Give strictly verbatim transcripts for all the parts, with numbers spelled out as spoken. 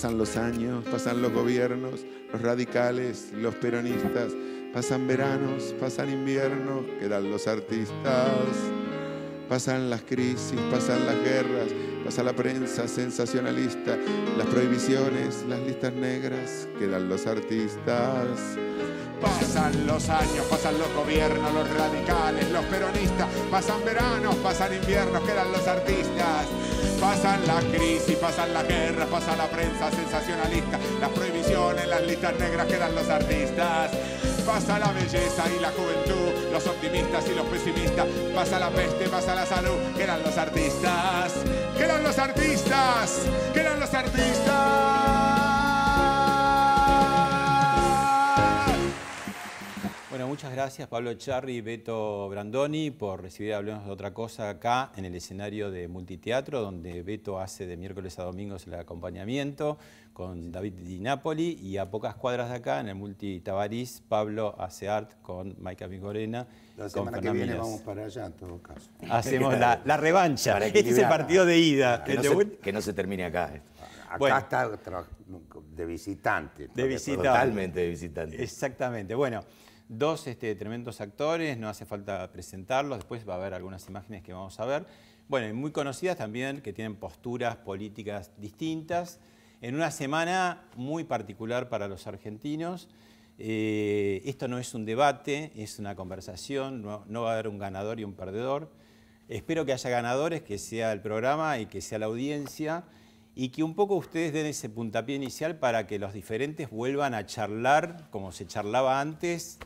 Pasan los años, pasan los gobiernos, los radicales, los peronistas. Pasan veranos, pasan inviernos, quedan los artistas. Pasan las crisis, pasan las guerras, pasa la prensa sensacionalista, las prohibiciones, las listas negras, quedan los artistas. Pasan los años, pasan los gobiernos, los radicales, los peronistas. Pasan veranos, pasan inviernos, quedan los artistas. Pasan las crisis, pasan las guerras, pasa la prensa sensacionalista, las prohibiciones, las listas negras, quedan los artistas. Pasa la belleza y la juventud, los optimistas y los pesimistas. Pasa la peste, pasa la salud, quedan los artistas. ¡Quedan los artistas! ¡Quedan los artistas! Bueno, muchas gracias Pablo Echarri y Beto Brandoni por recibir Hablemos de Otra Cosa acá en el escenario de Multiteatro, donde Beto hace de miércoles a domingos el acompañamiento con David Di Napoli, y a pocas cuadras de acá, en el Multitabaris, Pablo hace Art con Mike Amigorena. La semana que viene vamos para allá, en todo caso. Hacemos la, la revancha. Este es el partido de ida. Que, no se, que no se termine acá. Acá bueno, está de visitante. De visitante. Totalmente de visitante. Exactamente. Bueno, dos este, tremendos actores, no hace falta presentarlos. Después va a haber algunas imágenes que vamos a ver. Bueno, y muy conocidas también, que tienen posturas políticas distintas. En una semana muy particular para los argentinos. Eh, esto no es un debate, es una conversación, no, no va a haber un ganador y un perdedor. Espero que haya ganadores, que sea el programa y que sea la audiencia, y que un poco ustedes den ese puntapié inicial para que los diferentes vuelvan a charlar como se charlaba antes,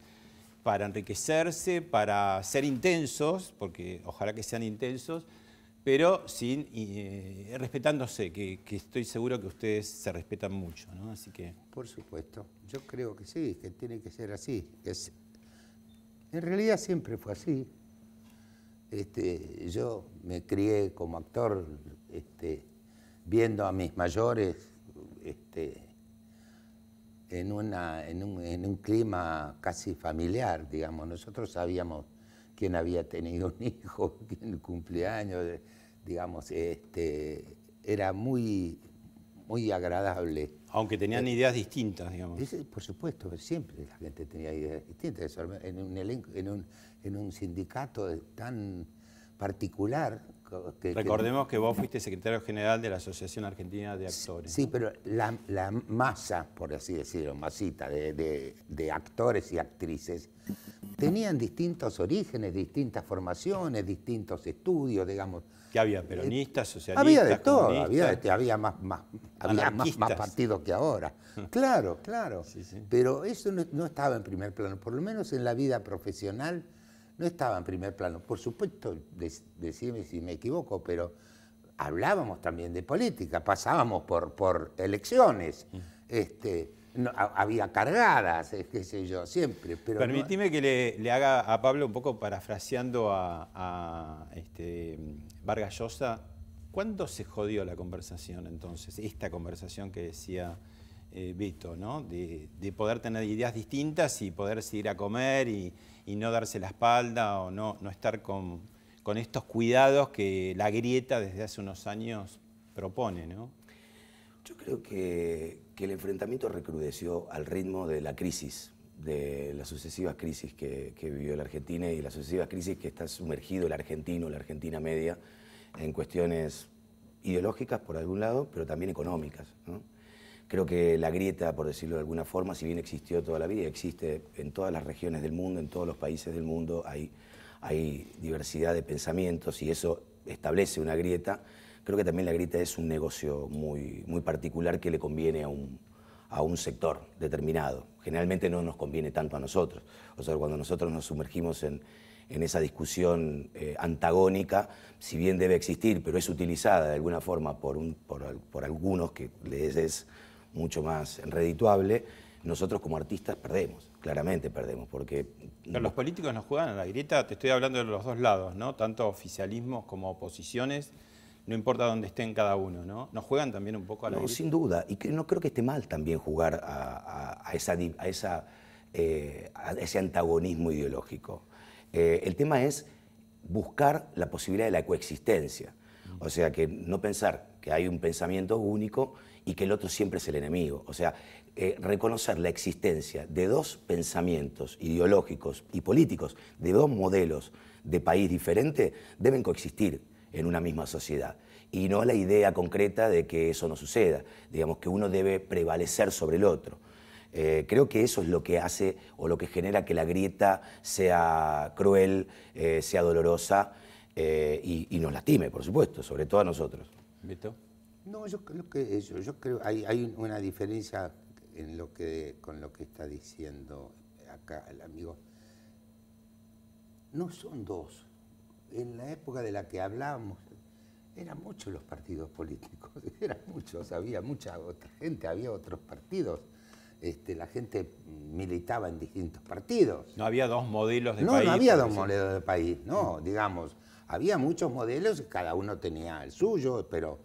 para enriquecerse, para ser intensos, porque ojalá que sean intensos, pero sin, eh, respetándose, que, que estoy seguro que ustedes se respetan mucho, ¿no? Así que... Por supuesto, yo creo que sí, que tiene que ser así. Es, en realidad siempre fue así. Este, yo me crié como actor este, viendo a mis mayores este, en, una, en, un, en un clima casi familiar, digamos. Nosotros sabíamos quién había tenido un hijo, quién cumplía años, digamos, este, era muy, muy agradable. Aunque tenían eh, ideas distintas, digamos. Es, por supuesto, siempre la gente tenía ideas distintas. En un, elenco, en un, en un sindicato tan particular... Que, Recordemos que, que vos fuiste secretario general de la Asociación Argentina de Actores. Sí, pero la, la masa, por así decirlo, masita de, de, de actores y actrices, tenían distintos orígenes, distintas formaciones, distintos estudios, digamos. Que había peronistas, socialistas, había de todo, había, de, había más, más, había más, más partidos que ahora. Claro, claro. Sí, sí. Pero eso no, no estaba en primer plano, por lo menos en la vida profesional. No estaba en primer plano. Por supuesto, decime si me equivoco, pero hablábamos también de política, pasábamos por, por elecciones, este, no, había cargadas, qué sé yo, siempre. Pero permitime no... que le, le haga a Pablo un poco parafraseando a, a este, Vargas Llosa. ¿Cuándo se jodió la conversación entonces? Esta conversación que decía eh, Beto, ¿no? De, de poder tener ideas distintas y poderse ir a comer y... y no darse la espalda o no, no estar con, con estos cuidados que la grieta desde hace unos años propone, ¿no? Yo creo que, que el enfrentamiento recrudeció al ritmo de la crisis, de las sucesivas crisis que, que vivió la Argentina y las sucesivas crisis que está sumergido el argentino, la Argentina media, en cuestiones ideológicas por algún lado, pero también económicas, ¿no? Creo que la grieta, por decirlo de alguna forma, si bien existió toda la vida, existe en todas las regiones del mundo, en todos los países del mundo, hay, hay diversidad de pensamientos y eso establece una grieta. Creo que también la grieta es un negocio muy, muy particular que le conviene a un, a un sector determinado. Generalmente no nos conviene tanto a nosotros. O sea, cuando nosotros nos sumergimos en, en esa discusión eh, antagónica, si bien debe existir, pero es utilizada de alguna forma por, un, por, por algunos que les es... mucho más redituable, nosotros como artistas perdemos, claramente perdemos, porque... Pero los políticos nos juegan a la grieta, te estoy hablando de los dos lados, ¿no? Tanto oficialismos como oposiciones, no importa dónde estén cada uno, ¿no? Nos juegan también un poco a la no, grieta. Sin duda, y que no creo que esté mal también jugar a, a, a, esa, a, esa, eh, a ese antagonismo ideológico. Eh, el tema es buscar la posibilidad de la coexistencia, o sea, que no pensar que hay un pensamiento único y que el otro siempre es el enemigo. O sea, eh, reconocer la existencia de dos pensamientos ideológicos y políticos, de dos modelos de país diferentes, deben coexistir en una misma sociedad. Y no la idea concreta de que eso no suceda, digamos que uno debe prevalecer sobre el otro. Eh, creo que eso es lo que hace o lo que genera que la grieta sea cruel, eh, sea dolorosa eh, y, y nos lastime, por supuesto, sobre todo a nosotros. ¿Beto? No, yo creo que eso, yo creo hay, hay una diferencia en lo que, con lo que está diciendo acá el amigo. No son dos. En la época de la que hablábamos, eran muchos los partidos políticos, eran muchos, había mucha otra gente, había otros partidos. Este, la gente militaba en distintos partidos. No había dos modelos de no, país. No, no había dos modelos de país, no, digamos. Había muchos modelos, cada uno tenía el suyo, pero,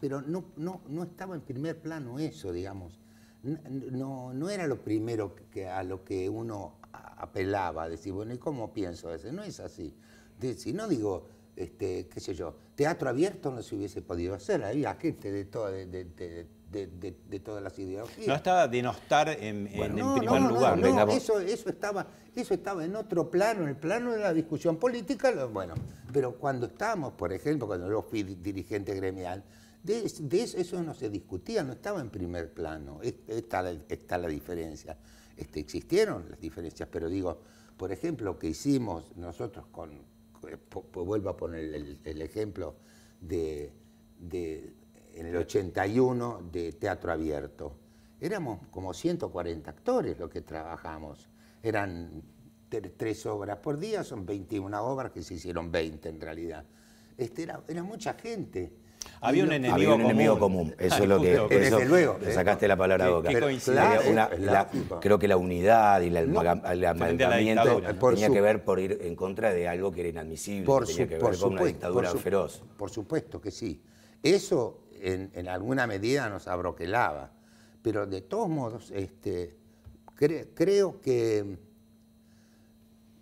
pero no, no, no estaba en primer plano eso, digamos. No, no, no era lo primero que, a lo que uno apelaba, decir, bueno, ¿y cómo pienso eso? No es así. De, si no digo, este, qué sé yo, Teatro Abierto no se hubiese podido hacer, había gente de todo... De, de, de, De, de, de todas las ideologías. No estaba denostar en, bueno, en, no, en primer no, no, lugar. No, venga, eso, eso, estaba, eso estaba en otro plano, en el plano de la discusión política. Lo, bueno, pero cuando estábamos, por ejemplo, cuando yo fui dirigente gremial, de, de eso, eso no se discutía, no estaba en primer plano. Está, está la diferencia. Este, existieron las diferencias, pero digo, por ejemplo, que hicimos nosotros con... Po, po, vuelvo a poner el, el ejemplo de... de en el ochenta y uno de Teatro Abierto. Éramos como ciento cuarenta actores los que trabajamos. Eran tres obras por día, son veintiuna obras que se hicieron veinte en realidad. Este, era, era mucha gente. Había, no, un, enemigo había un enemigo común. Eso ah, es lo que... Justo, eso, desde luego. Te sacaste la palabra a boca. Pero, claro, una, la, creo que la unidad y la, no, el amalgamiento tenía su, que ver por ir en contra de algo que era inadmisible, por tenía su, que ver por con supuesto, una dictadura por su, feroz. Por supuesto que sí. Eso... En, en alguna medida nos abroquelaba, pero de todos modos este, cre, creo que,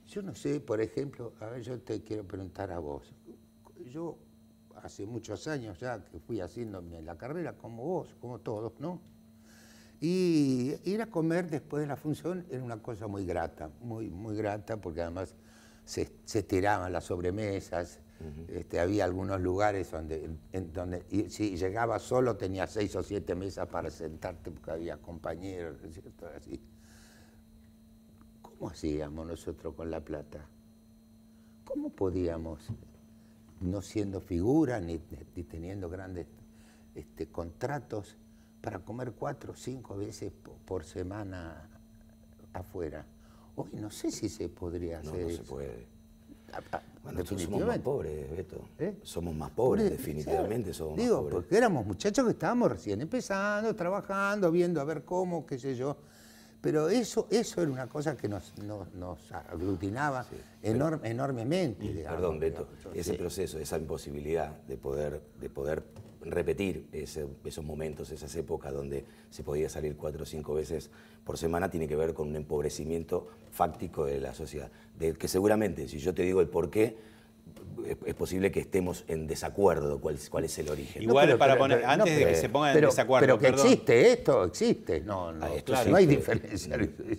yo no sé, por ejemplo, a ver, yo te quiero preguntar a vos, yo hace muchos años ya que fui haciéndome la carrera como vos, como todos, ¿no? Y ir a comer después de la función era una cosa muy grata, muy, muy grata, porque además se, se tiraban las sobremesas. Este, había algunos lugares donde, en, donde y, si llegabas solo tenía seis o siete mesas para sentarte porque había compañeros, ¿cierto? Así. ¿Cómo hacíamos nosotros con la plata? ¿Cómo podíamos, no siendo figuras ni, ni teniendo grandes este, contratos, para comer cuatro o cinco veces por semana afuera? Hoy no sé si se podría hacer. No, no se puede. Bueno, somos más pobres, Beto. ¿Eh? Somos más pobres, ¿Eh? definitivamente somos Digo, más pobres. Porque éramos muchachos que estábamos recién empezando, trabajando, viendo a ver cómo, qué sé yo. Pero eso, eso era una cosa que nos, nos, nos aglutinaba sí, enorm, pero, enormemente. Digamos, perdón, Beto, digamos, ese sí. proceso, esa imposibilidad de poder, de poder repetir ese, esos momentos, esas épocas donde se podía salir cuatro o cinco veces por semana, tiene que ver con un empobrecimiento fáctico de la sociedad. De que seguramente, si yo te digo el porqué, es posible que estemos en desacuerdo cuál, cuál es el origen. Igual, no, pero, para poner, pero, antes no, pero, de que se pongan en desacuerdo. Pero que perdón. existe esto, existe. No, no, ah, esto claro, no hay diferencia.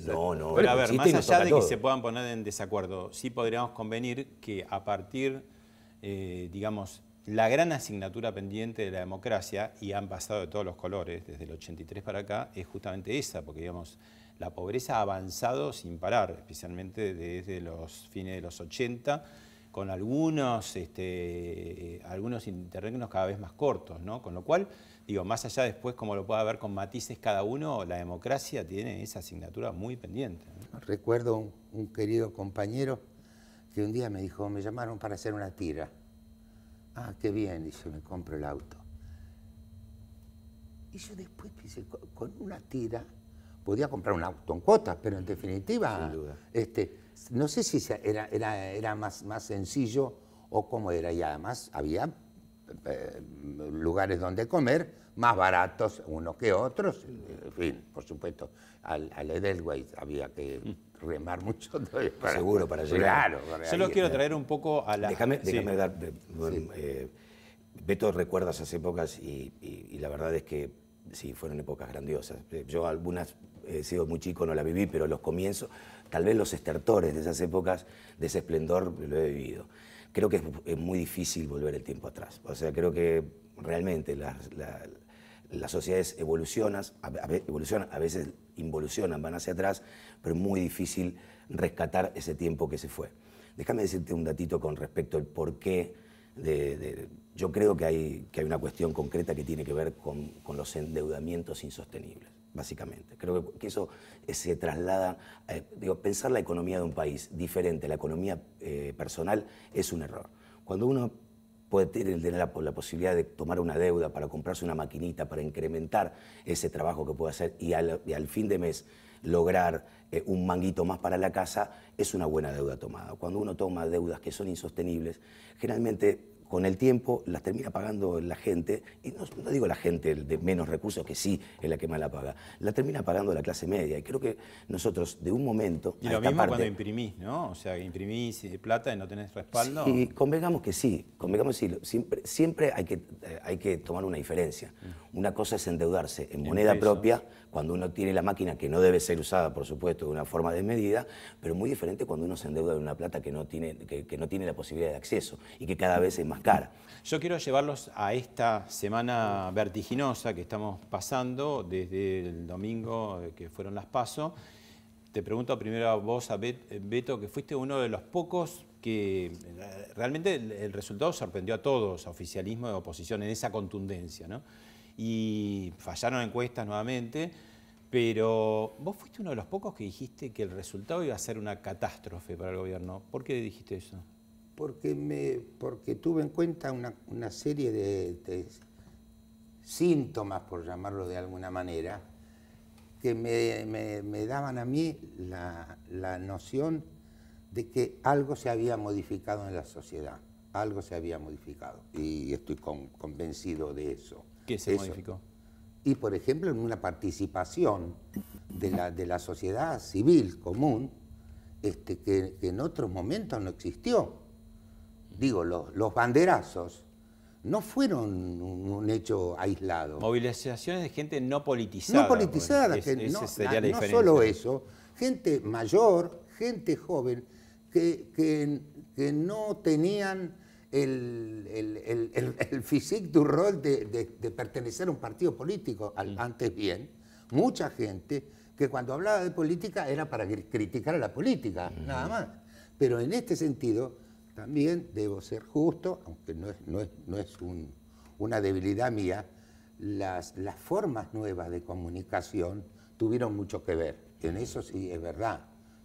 No, no. Pero, pero a ver, más allá de todo. que se puedan poner en desacuerdo, sí podríamos convenir que a partir, eh, digamos, la gran asignatura pendiente de la democracia, y han pasado de todos los colores, desde el ochenta y tres para acá, es justamente esa, porque digamos, la pobreza ha avanzado sin parar, especialmente desde los fines de los ochenta, con algunos, este, eh, algunos interregnos cada vez más cortos, ¿no? Con lo cual, digo, más allá después, como lo pueda ver con matices cada uno, la democracia tiene esa asignatura muy pendiente, ¿no? Recuerdo un, un querido compañero que un día me dijo, me llamaron para hacer una tira. Ah, qué bien, dice, me compro el auto. Y yo después pensé, con una tira podía comprar un auto en cuotas, pero en definitiva... Sin duda. Este, no sé si era, era, era más, más sencillo o cómo era, y además había eh, lugares donde comer más baratos unos que otros, en fin, por supuesto, al, al Edelweiss había que remar mucho. Para, Seguro, para llegar. Claro, para Yo ahí, los quiero traer un poco a la... Déjame, déjame sí. dar... Bueno, sí. eh, Beto recuerda esas épocas y, y, y la verdad es que sí, fueron épocas grandiosas. Yo algunas he sido muy chico, no las viví, pero los comienzos, tal vez los estertores de esas épocas, de ese esplendor, lo he vivido. Creo que es, es muy difícil volver el tiempo atrás. O sea, creo que realmente las, la, las sociedades evolucionan, evolucionan, a veces involucionan, van hacia atrás, pero es muy difícil rescatar ese tiempo que se fue. Déjame decirte un datito con respecto al porqué de, de yo creo que hay, que hay una cuestión concreta que tiene que ver con, con los endeudamientos insostenibles, básicamente. Creo que eso se traslada... Eh, digo, pensar la economía de un país diferente a la economía eh, personal es un error. Cuando uno puede tener la, la posibilidad de tomar una deuda para comprarse una maquinita, para incrementar ese trabajo que puede hacer y al, y al fin de mes lograr eh, un manguito más para la casa, es una buena deuda tomada. Cuando uno toma deudas que son insostenibles, generalmente... con el tiempo las termina pagando la gente, y no, no digo la gente de menos recursos, que sí es la que más la paga, la termina pagando la clase media. Y creo que nosotros, de un momento... Y lo mismo parte, cuando imprimís, ¿no? O sea, que imprimís plata y no tenés respaldo. Sí, convengamos que sí, convengamos que sí. Siempre, siempre hay, que, eh, hay que tomar una diferencia. Una cosa es endeudarse en, en moneda pesos. propia, cuando uno tiene la máquina que no debe ser usada, por supuesto, de una forma desmedida, pero muy diferente cuando uno se endeuda de una plata que no tiene, que, que no tiene la posibilidad de acceso y que cada vez es más cara. Yo quiero llevarlos a esta semana vertiginosa que estamos pasando desde el domingo que fueron las PASO. Te pregunto primero a vos, a Beto, que fuiste uno de los pocos que realmente el resultado sorprendió a todos, a oficialismo y oposición, en esa contundencia, ¿no? Y fallaron encuestas nuevamente, pero vos fuiste uno de los pocos que dijiste que el resultado iba a ser una catástrofe para el gobierno. ¿Por qué dijiste eso? Porque, me, porque tuve en cuenta una, una serie de, de síntomas, por llamarlo de alguna manera, que me, me, me daban a mí la, la noción de que algo se había modificado en la sociedad, algo se había modificado, y estoy con, convencido de eso. ¿Qué se eso. modificó? Y, por ejemplo, en una participación de la, de la sociedad civil común este, que, que en otros momentos no existió. Digo, los, los banderazos no fueron un, un hecho aislado. Movilizaciones de gente no politizada. No politizada, bueno, que es, no, sería la no solo eso, gente mayor, gente joven, que, que, que no tenían el, el, el, el, el physique du rôle de, de, de pertenecer a un partido político, al, antes bien, mucha gente que cuando hablaba de política era para criticar a la política, mm. nada más. Pero en este sentido... También debo ser justo, aunque no es, no es, no es un, una debilidad mía, las, las formas nuevas de comunicación tuvieron mucho que ver. En eso sí es verdad,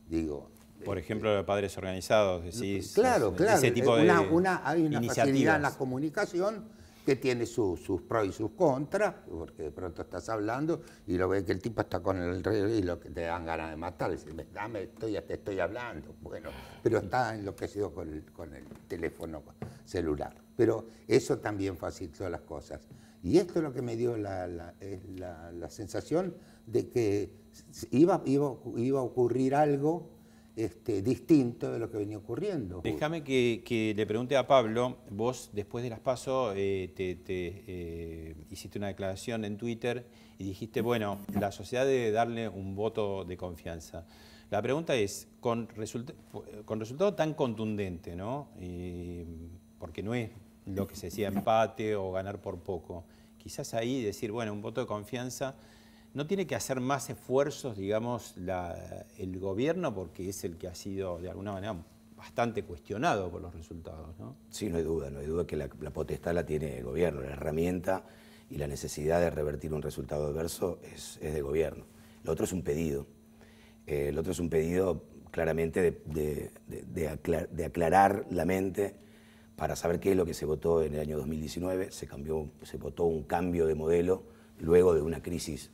digo. Por ejemplo, los padres organizados, decís. Claro, claro. Ese tipo de una, una, hay una facilidad en la comunicación que tiene su, sus pros y sus contras, porque de pronto estás hablando y lo ves que el tipo está con el reloj y lo que te dan ganas de matar, dices, dame, estoy, te estoy hablando, bueno, pero está enloquecido con el, con el teléfono celular. Pero eso también facilitó las cosas. Y esto es lo que me dio la, la, la, la sensación de que iba, iba, iba a ocurrir algo Este, distinto de lo que venía ocurriendo. Déjame que, que le pregunte a Pablo, vos después de las PASO eh, te, te eh, hiciste una declaración en Twitter y dijiste, bueno, la sociedad debe darle un voto de confianza. La pregunta es, con, resulta con resultado tan contundente, ¿no? Eh, porque no es lo que se decía empate o ganar por poco. Quizás ahí decir, bueno, un voto de confianza... ¿No tiene que hacer más esfuerzos, digamos, la, el gobierno? Porque es el que ha sido, de alguna manera, bastante cuestionado por los resultados, ¿no? Sí, no hay duda, no hay duda que la, la potestad la tiene el gobierno. La herramienta y la necesidad de revertir un resultado adverso es, es del gobierno. Lo otro es un pedido. Eh, lo otro es un pedido, claramente, de, de, de, de, aclar, de aclarar la mente para saber qué es lo que se votó en el año dos mil diecinueve. Se, cambió, se votó un cambio de modelo luego de una crisis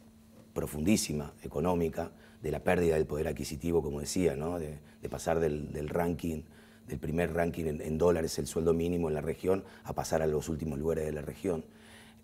profundísima, económica, de la pérdida del poder adquisitivo, como decía, ¿no? de, de pasar del, del ranking, del primer ranking en, en dólares, el sueldo mínimo en la región, a pasar a los últimos lugares de la región.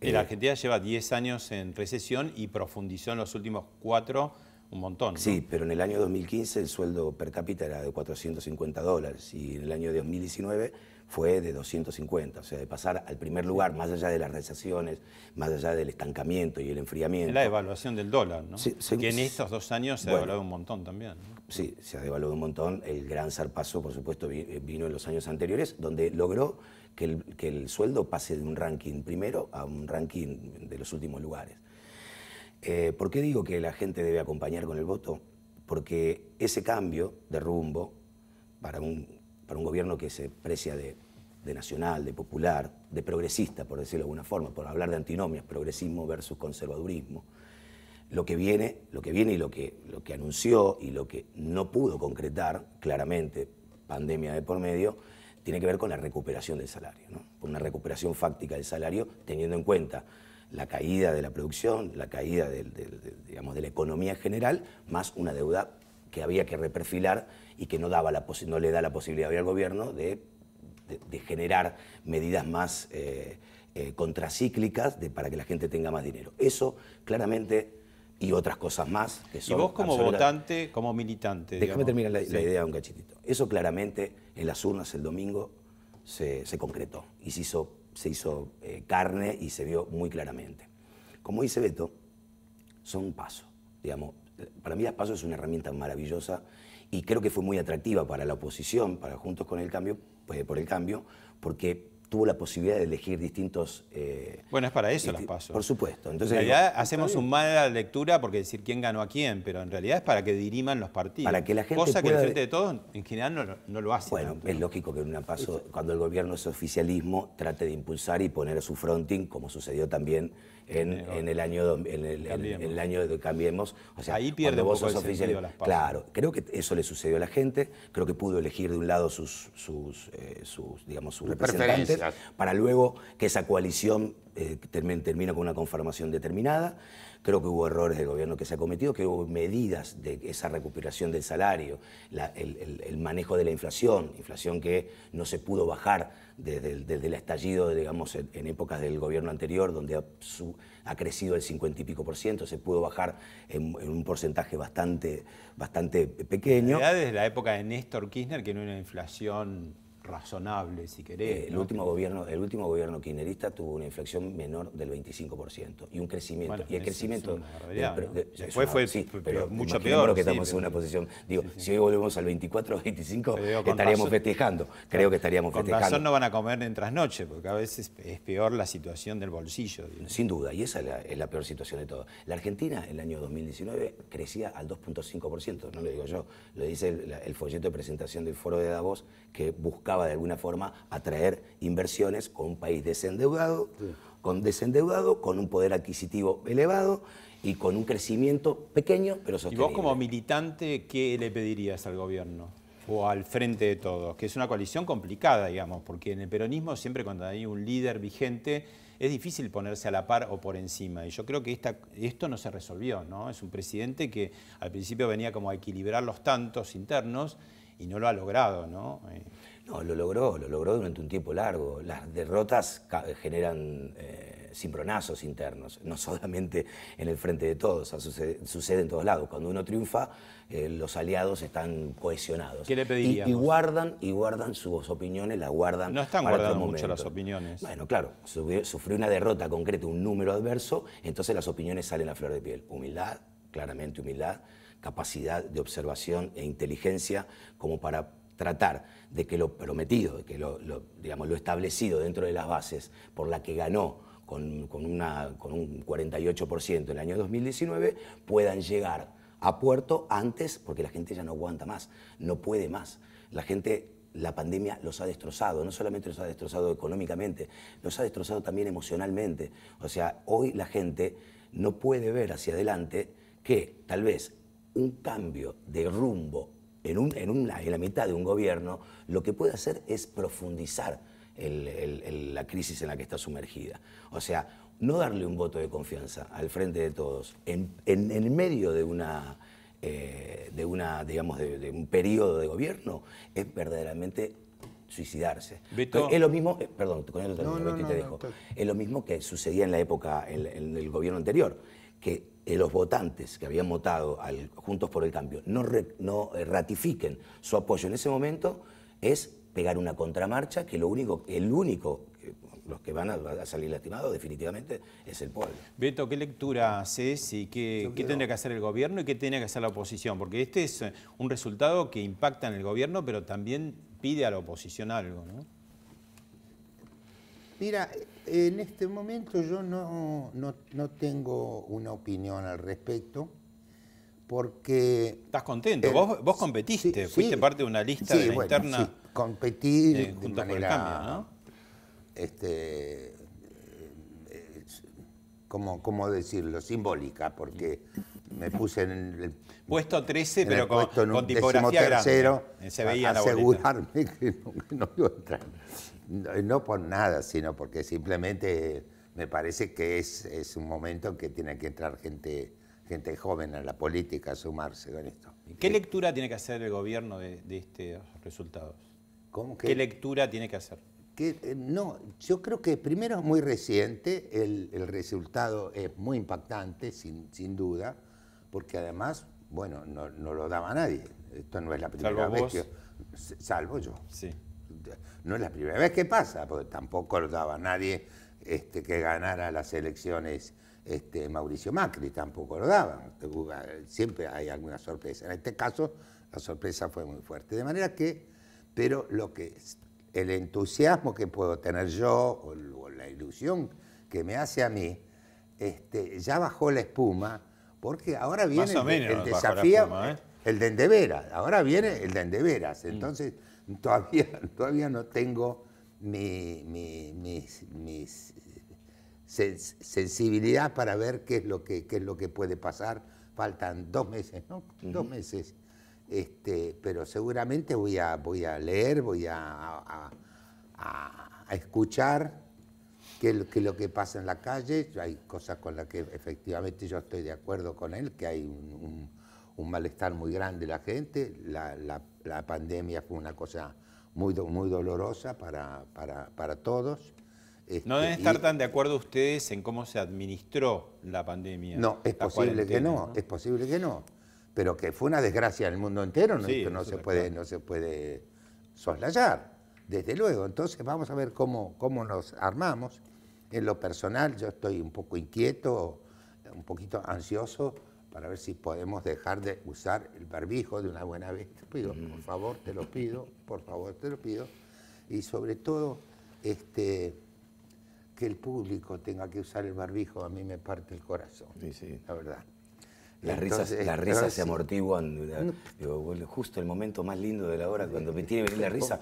La eh, Argentina lleva diez años en recesión y profundizó en los últimos cuatro un montón, ¿no? Sí, pero en el año dos mil quince el sueldo per cápita era de cuatrocientos cincuenta dólares y en el año dos mil diecinueve fue de doscientos cincuenta. O sea, de pasar al primer lugar, más allá de las recesiones, más allá del estancamiento y el enfriamiento. La devaluación del dólar, ¿no? Sí, se, que en estos dos años se ha bueno, devaluado un montón también, ¿no? Sí, se ha devaluado un montón. El gran zarpazo, por supuesto, vino en los años anteriores, donde logró que el, que el sueldo pase de un ranking primero a un ranking de los últimos lugares. Eh, ¿Por qué digo que la gente debe acompañar con el voto? Porque ese cambio de rumbo para un, para un gobierno que se precia de, de nacional, de popular, de progresista, por decirlo de alguna forma, por hablar de antinomias, progresismo versus conservadurismo, lo que viene, lo que viene y lo que, lo que anunció y lo que no pudo concretar, claramente, pandemia de por medio, tiene que ver con la recuperación del salario, ¿no? Con una recuperación fáctica del salario, teniendo en cuenta la caída de la producción, la caída de, de, de, digamos, de la economía en general, más una deuda que había que reperfilar y que no, daba la no le da la posibilidad hoy al gobierno de, de, de generar medidas más eh, eh, contracíclicas de, para que la gente tenga más dinero. Eso claramente y otras cosas más que son... Y vos como votante, como militante... Déjame digamos. terminar la, sí. la idea un cachitito. Eso claramente en las urnas el domingo se, se concretó y se hizo... se hizo eh, carne y se vio muy claramente. Como dice Beto, son pasos. Digamos, para mí las pasos es una herramienta maravillosa y creo que fue muy atractiva para la oposición, para Juntos con el Cambio, pues, por el Cambio, porque tuvo la posibilidad de elegir distintos... Eh, bueno, es para eso las pasos. Por supuesto. Entonces, en realidad digo, hacemos una mala lectura porque decir quién ganó a quién, pero en realidad es para que diriman los partidos. Para que la gente Cosa pueda... que el Frente de Todos en general no, no lo hace. Bueno, tanto, es ¿no? lógico que en una paso, cuando el gobierno es oficialismo, trate de impulsar y poner su fronting, como sucedió también en, en, el, en el año en el, en el año de Cambiemos. O sea, ahí pierde vos sos oficialismo. Las claro, creo que eso le sucedió a la gente, creo que pudo elegir de un lado sus, sus, eh, sus digamos, sus representantes, para luego que esa coalición eh, termina con una conformación determinada. Creo que hubo errores del gobierno que se ha cometido, que hubo medidas de esa recuperación del salario, la, el, el, el manejo de la inflación, inflación que no se pudo bajar desde el, desde el estallido, digamos, en, en épocas del gobierno anterior, donde ha, su, ha crecido el cincuenta y pico por ciento, se pudo bajar en, en un porcentaje bastante, bastante pequeño. Desde la época de Néstor Kirchner, que no era una inflación... razonable, si querés. Eh, el, ¿no? último gobierno, el último gobierno kirchnerista tuvo una inflación menor del veinticinco por ciento y un crecimiento. Bueno, y el crecimiento... Después fue mucho peor. Que estamos sí, en una posición... Digo, sí, sí. Si hoy volvemos al veinticuatro o veinticinco, digo, estaríamos razón, festejando. Creo que estaríamos con festejando. Con razón no van a comer en trasnoche, porque a veces es peor la situación del bolsillo. Digamos. Sin duda, y esa es la, es la peor situación de todo. La Argentina, en el año dos mil diecinueve, crecía al dos punto cinco por ciento. No lo digo yo, lo dice el, el folleto de presentación del Foro de Davos, que buscaba de alguna forma atraer inversiones con un país desendeudado, sí. con desendeudado, con un poder adquisitivo elevado y con un crecimiento pequeño pero sostenible. ¿Y vos como militante qué le pedirías al gobierno o al Frente de Todos? Que es una coalición complicada, digamos, porque en el peronismo siempre cuando hay un líder vigente es difícil ponerse a la par o por encima. Y yo creo que esta, esto no se resolvió, ¿no? Es un presidente que al principio venía como a equilibrar los tantos internos y no lo ha logrado, ¿no? No, lo logró, lo logró durante un tiempo largo. Las derrotas generan eh, cimbronazos internos, no solamente en el Frente de Todos, o sea, sucede, sucede en todos lados. Cuando uno triunfa, eh, los aliados están cohesionados. ¿Qué le pediríamos? Y, y, guardan, y guardan sus opiniones, las guardan. No están para guardando mucho las opiniones. Bueno, claro, sufrió una derrota concreta, un número adverso, entonces las opiniones salen a flor de piel. Humildad, claramente humildad, capacidad de observación e inteligencia como para tratar de que lo prometido, de que lo, lo, digamos, lo establecido dentro de las bases por la que ganó con, con, una, con un cuarenta y ocho por ciento en el año dos mil diecinueve puedan llegar a puerto antes, porque la gente ya no aguanta más, no puede más. La gente, la pandemia los ha destrozado, no solamente los ha destrozado económicamente, los ha destrozado también emocionalmente. O sea, hoy la gente no puede ver hacia adelante que tal vez un cambio de rumbo en, un, en, una, en la mitad de un gobierno, lo que puede hacer es profundizar el, el, el, la crisis en la que está sumergida. O sea, no darle un voto de confianza al Frente de Todos en, en, en medio de una, eh, de una, digamos, de, de un periodo de gobierno es verdaderamente suicidarse. Beto, es lo mismo, eh, perdón, con el otro no, no, no, te dejo. No, no, no. Es lo mismo que sucedía en la época, en, en el gobierno anterior, que eh, los votantes que habían votado al Juntos por el Cambio no, re, no eh, ratifiquen su apoyo en ese momento, es pegar una contramarcha que lo único, el único, eh, los que van a, van a salir lastimados definitivamente es el pueblo. Beto, ¿qué lectura haces y qué, qué tendría que hacer el gobierno y qué tendría que hacer la oposición? Porque este es un resultado que impacta en el gobierno, pero también pide a la oposición algo, ¿no? Mira, en este momento yo no, no, no tengo una opinión al respecto, porque... ¿Estás contento? Eh, vos, vos competiste, sí, fuiste sí, parte de una lista sí, de la bueno, interna... Sí, competí eh, de manera... Cambio, ¿no? este, eh, ¿cómo, ¿Cómo decirlo? Simbólica, porque me puse en el... Puesto trece, en pero con, puesto en un con tipografía grande. Se veía la boleta. Asegurarme que no, que no iba a entrar. No por nada, sino porque simplemente me parece que es, es un momento en que tiene que entrar gente, gente joven a la política, a sumarse con esto. ¿Qué eh, lectura tiene que hacer el gobierno de, de estos resultados? ¿Cómo que, ¿Qué lectura tiene que hacer? Que, eh, no, yo creo que primero es muy reciente, el, el resultado es muy impactante, sin, sin duda, porque además, bueno, no, no lo daba nadie. Esto no es la primera salvo vez vos. que... Salvo yo. Sí. No es la primera vez que pasa, porque tampoco lo daba nadie este, que ganara las elecciones este, Mauricio Macri, tampoco lo daba. Siempre hay alguna sorpresa. En este caso, la sorpresa fue muy fuerte. De manera que, pero lo que el entusiasmo que puedo tener yo, o, o la ilusión que me hace a mí, este, ya bajó la espuma, porque ahora viene el, el desafío, espuma, ¿eh? el de Endeveras, ahora viene el de Endeveras. Entonces... Mm. Todavía, todavía no tengo mi, mi, mis, mis sens sensibilidad para ver qué es, lo que, qué es lo que puede pasar. Faltan dos meses, ¿no? Uh-huh. Dos meses. Este, pero seguramente voy a, voy a leer, voy a, a, a, a escuchar qué es lo que pasa en la calle. Hay cosas con las que efectivamente yo estoy de acuerdo con él, que hay un... un un malestar muy grande de la gente. La, la, la pandemia fue una cosa muy, do, muy dolorosa para, para, para todos. Este, ¿No deben estar y, tan de acuerdo ustedes en cómo se administró la pandemia? No, es posible que no, no, es posible que no. Pero que fue una desgracia en el mundo entero, sí, no, no, se puede, no se puede soslayar, desde luego. Entonces vamos a ver cómo, cómo nos armamos. En lo personal yo estoy un poco inquieto, un poquito ansioso, para ver si podemos dejar de usar el barbijo de una buena vez. Te pido, por favor, te lo pido, por favor, te lo pido. Y sobre todo, este, que el público tenga que usar el barbijo, a mí me parte el corazón, sí, sí. la verdad. Las Entonces, risas, las risas se amortiguan. No, digo, justo el momento más lindo de la hora, cuando me tiene venir la risa,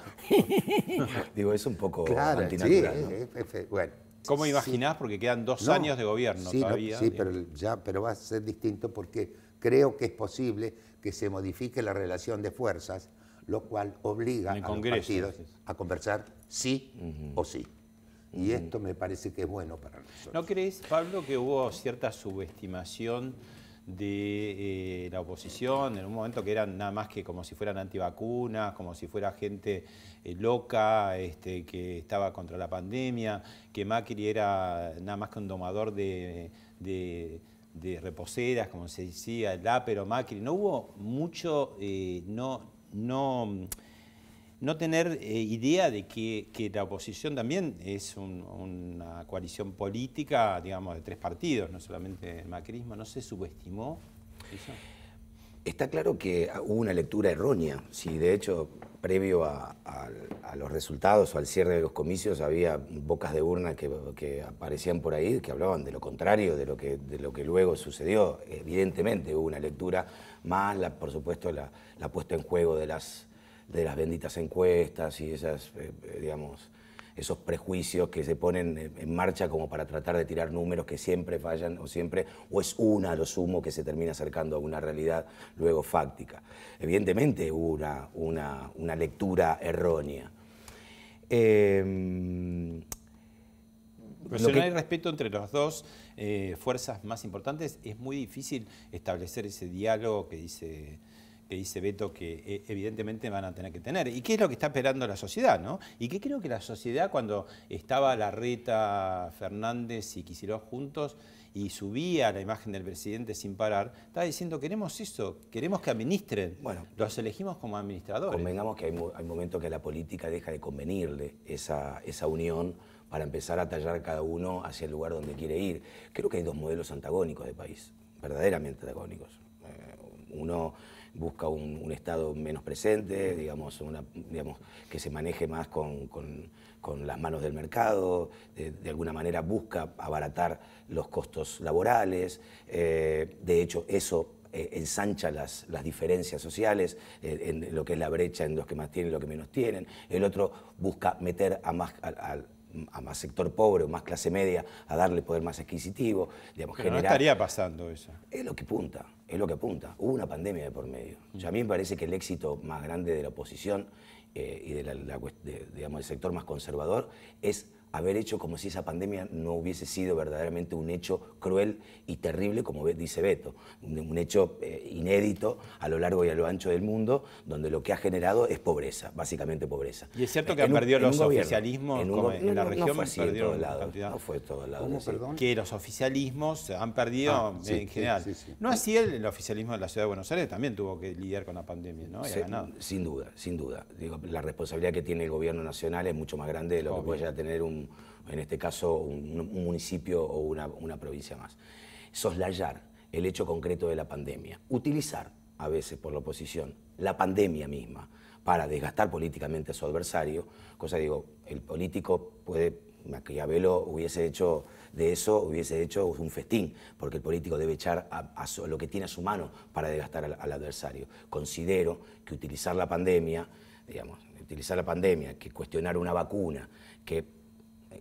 digo, es un poco claro, antinatural. Sí, ¿no? es, es, es, bueno. ¿Cómo imaginás? Sí. Porque quedan dos no, años de gobierno sí, todavía. No, sí, pero, ya, pero va a ser distinto porque creo que es posible que se modifique la relación de fuerzas, lo cual obliga a los partidos a conversar sí uh-huh. o sí. Uh-huh. Y esto me parece que es bueno para nosotros. ¿No crees, Pablo, que hubo cierta subestimación de eh, la oposición, en un momento que eran nada más que como si fueran antivacunas, como si fuera gente eh, loca, este, que estaba contra la pandemia, que Macri era nada más que un domador de, de, de reposeras, como se decía, el ápero Macri? No hubo mucho, eh, no, no, no tener eh, idea de que, que la oposición también es un, una coalición política, digamos, de tres partidos, no solamente el macrismo. ¿No se subestimó eso? Está claro que hubo una lectura errónea. Si de hecho, previo a, a, a los resultados o al cierre de los comicios, había bocas de urna que, que aparecían por ahí, que hablaban de lo contrario, de lo que, de lo que luego sucedió. Evidentemente hubo una lectura más, la, por supuesto, la, la puesta en juego de las... de las benditas encuestas y esas, eh, digamos, esos prejuicios que se ponen en marcha como para tratar de tirar números que siempre fallan o siempre, o es una a lo sumo que se termina acercando a una realidad luego fáctica. Evidentemente hubo una, una, una lectura errónea. Eh, Pero si no hay respeto entre las dos eh, fuerzas más importantes, es muy difícil establecer ese diálogo que dice... que dice Beto que evidentemente van a tener que tener. ¿Y qué es lo que está esperando la sociedad, no? Y que creo que la sociedad, cuando estaba Larreta, Fernández y Kicillof juntos y subía la imagen del presidente sin parar, estaba diciendo, queremos eso, queremos que administren. Bueno, los elegimos como administradores. Convengamos que hay, hay momentos que la política deja de convenirle esa, esa unión para empezar a tallar cada uno hacia el lugar donde quiere ir. Creo que hay dos modelos antagónicos de país, verdaderamente antagónicos. Uno busca un, un Estado menos presente, digamos, una, digamos, que se maneje más con, con, con las manos del mercado, de, de alguna manera busca abaratar los costos laborales, eh, de hecho eso eh, ensancha las, las diferencias sociales, eh, en lo que es la brecha en los que más tienen y los que menos tienen, el otro busca meter a más... A, a, a más sector pobre o más clase media, a darle poder más adquisitivo. Digamos, Pero generar... no estaría pasando eso. Es lo que apunta, es lo que apunta. Hubo una pandemia de por medio. Mm. O sea, a mí me parece que el éxito más grande de la oposición eh, y de la, la, de, digamos, el sector más conservador es haber hecho como si esa pandemia no hubiese sido verdaderamente un hecho cruel y terrible, como dice Beto, un, un hecho eh, inédito a lo largo y a lo ancho del mundo, donde lo que ha generado es pobreza, básicamente pobreza. Y es cierto que han perdido los oficialismos en la región, no fue todo lado. ¿Cómo, perdón? Que los oficialismos han perdido ah, sí, en general. Sí, sí, sí. No así el, el oficialismo de la Ciudad de Buenos Aires también tuvo que lidiar con la pandemia, ¿no? Y sí, ha ganado. Sin duda, sin duda. Digo, la responsabilidad que tiene el gobierno nacional es mucho más grande de lo Obvio. que puede ya tener un en este caso un, un municipio o una, una provincia más. Soslayar el hecho concreto de la pandemia, utilizar a veces por la oposición la pandemia misma para desgastar políticamente a su adversario, cosa digo, el político puede, Maquiavelo hubiese hecho de eso, hubiese hecho un festín, porque el político debe echar a, a su, lo que tiene a su mano para desgastar al, al adversario. Considero que utilizar la pandemia, digamos, utilizar la pandemia, que cuestionar una vacuna, que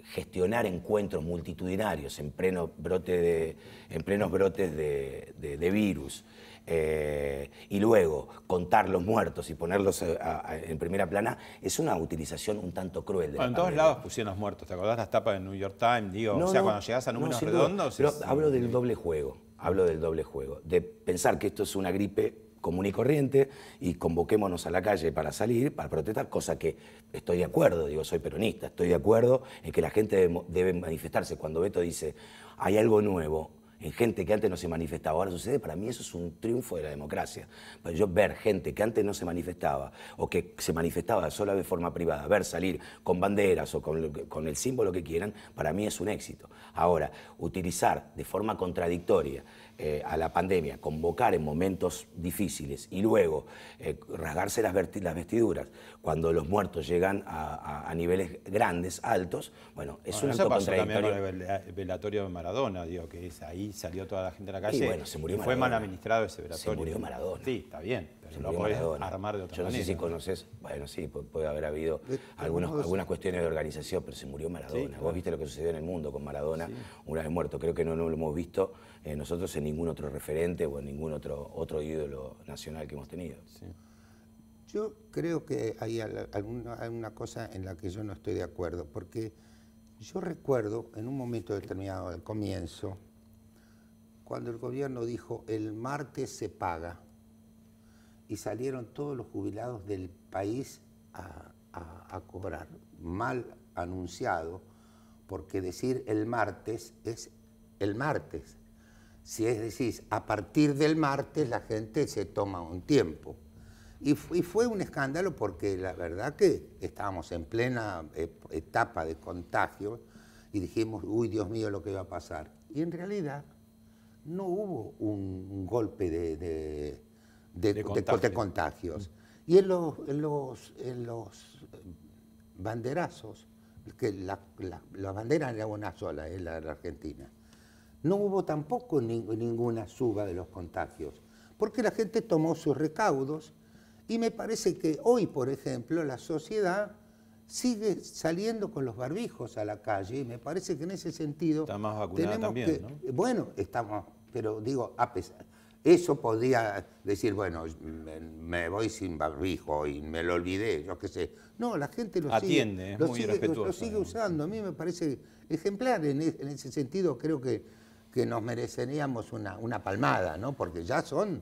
gestionar encuentros multitudinarios en pleno brote de, en plenos brotes de, de, de virus, eh, y luego contar los muertos y ponerlos a, a, en primera plana, es una utilización un tanto cruel. De bueno, en todos lados pusieron los muertos, ¿te acordás las tapas del New York Times? Digo, no, o sea, no, cuando llegás a números no, redondos... Pero es... hablo del doble juego, hablo del doble juego, de pensar que esto es una gripe común y corriente, y convoquémonos a la calle para salir, para protestar, cosa que estoy de acuerdo, digo, soy peronista, estoy de acuerdo en que la gente debe, debe manifestarse. Cuando Beto dice, hay algo nuevo en gente que antes no se manifestaba, ahora sucede, para mí eso es un triunfo de la democracia. Pero yo ver gente que antes no se manifestaba, o que se manifestaba solo de forma privada, ver salir con banderas o con, con el símbolo que quieran, para mí es un éxito. Ahora, utilizar de forma contradictoria Eh, a la pandemia, convocar en momentos difíciles y luego eh, rasgarse las, las vestiduras cuando los muertos llegan a, a, a niveles grandes, altos, bueno, es bueno, un acto contradictorio. También el velatorio de Maradona, digo, que es, ahí salió toda la gente a la calle y bueno, se murió y fue mal administrado ese velatorio. Se murió Maradona. Sí, está bien, pero se lo podés armar de otra manera. Yo no sé si conoces, bueno, sí, puede haber habido algunos, algunas cuestiones de organización, pero se murió Maradona. Sí, claro. Vos viste lo que sucedió en el mundo con Maradona, sí, una vez muerto, creo que no, no lo hemos visto eh, nosotros en ningún otro referente o en ningún otro, otro ídolo nacional que hemos tenido. Sí. Yo creo que hay alguna, alguna cosa en la que yo no estoy de acuerdo, porque yo recuerdo en un momento determinado, al comienzo, cuando el gobierno dijo el martes se paga y salieron todos los jubilados del país a, a, a cobrar. Mal anunciado, porque decir el martes es el martes. Si es decir, a partir del martes la gente se toma un tiempo. Y, y fue un escándalo porque la verdad que estábamos en plena etapa de contagio y dijimos, uy, Dios mío, lo que va a pasar. Y en realidad no hubo un, un golpe de, de, de, de, contagio. de, de contagios. Y en los, en los, en los banderazos, que la, la, la bandera era una sola, eh, la, la Argentina, no hubo tampoco ni, ninguna suba de los contagios, porque la gente tomó sus recaudos y me parece que hoy, por ejemplo, la sociedad sigue saliendo con los barbijos a la calle y me parece que en ese sentido... Está más vacunada también, que, ¿no? Bueno, estamos, pero digo, a pesar... Eso podía decir, bueno, me, me voy sin barbijo y me lo olvidé, yo qué sé. No, la gente lo Atiende, sigue... es lo muy sigue, respetuoso, lo sigue usando, a mí me parece ejemplar en, en ese sentido, creo que... que nos mereceríamos una, una palmada, ¿no? Porque ya son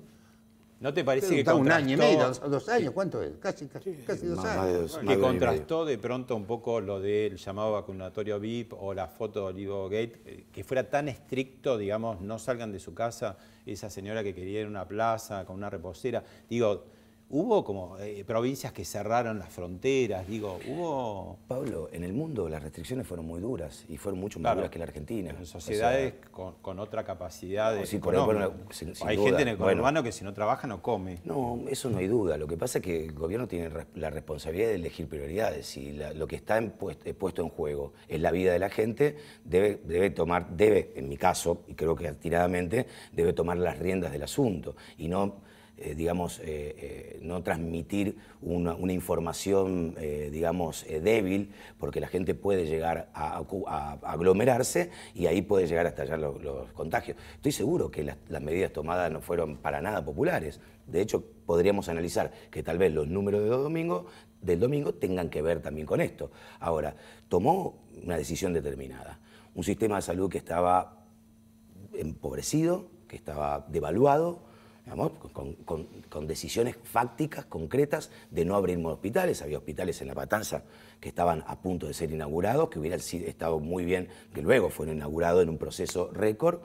¿No te parece que un año y medio, dos años, ¿cuánto es? Casi, casi, casi dos años. Que contrastó de pronto un poco lo del llamado vacunatorio V I P o la foto de Olivo Gate, que fuera tan estricto, digamos, no salgan de su casa, esa señora que quería ir a una plaza con una reposera. Digo, hubo como eh, provincias que cerraron las fronteras, digo, hubo... Pablo, en el mundo las restricciones fueron muy duras y fueron mucho más claro, duras que la Argentina. En sociedades o sea, con, con otra capacidad de... Sí, por ahí, bueno, sin, sin hay duda. Gente en el conurbano bueno, que si no trabaja no come. No, eso no hay duda. Lo que pasa es que el gobierno tiene la responsabilidad de elegir prioridades y la, lo que está en puest, puesto en juego es la vida de la gente, debe, debe tomar, debe, en mi caso, y creo que atiradamente, debe tomar las riendas del asunto y no... Eh, digamos, eh, eh, no transmitir una, una información, eh, digamos, eh, débil, porque la gente puede llegar a, a, a aglomerarse y ahí puede llegar a estallar los, los contagios. Estoy seguro que las, las medidas tomadas no fueron para nada populares. De hecho, podríamos analizar que tal vez los números de los domingos, del domingo tengan que ver también con esto. Ahora, tomó una decisión determinada. Un sistema de salud que estaba empobrecido, que estaba devaluado, Amor, con, con, con decisiones fácticas, concretas, de no abrir más hospitales. Había hospitales en La Matanza que estaban a punto de ser inaugurados, que hubieran estado muy bien, que luego fueron inaugurados en un proceso récord.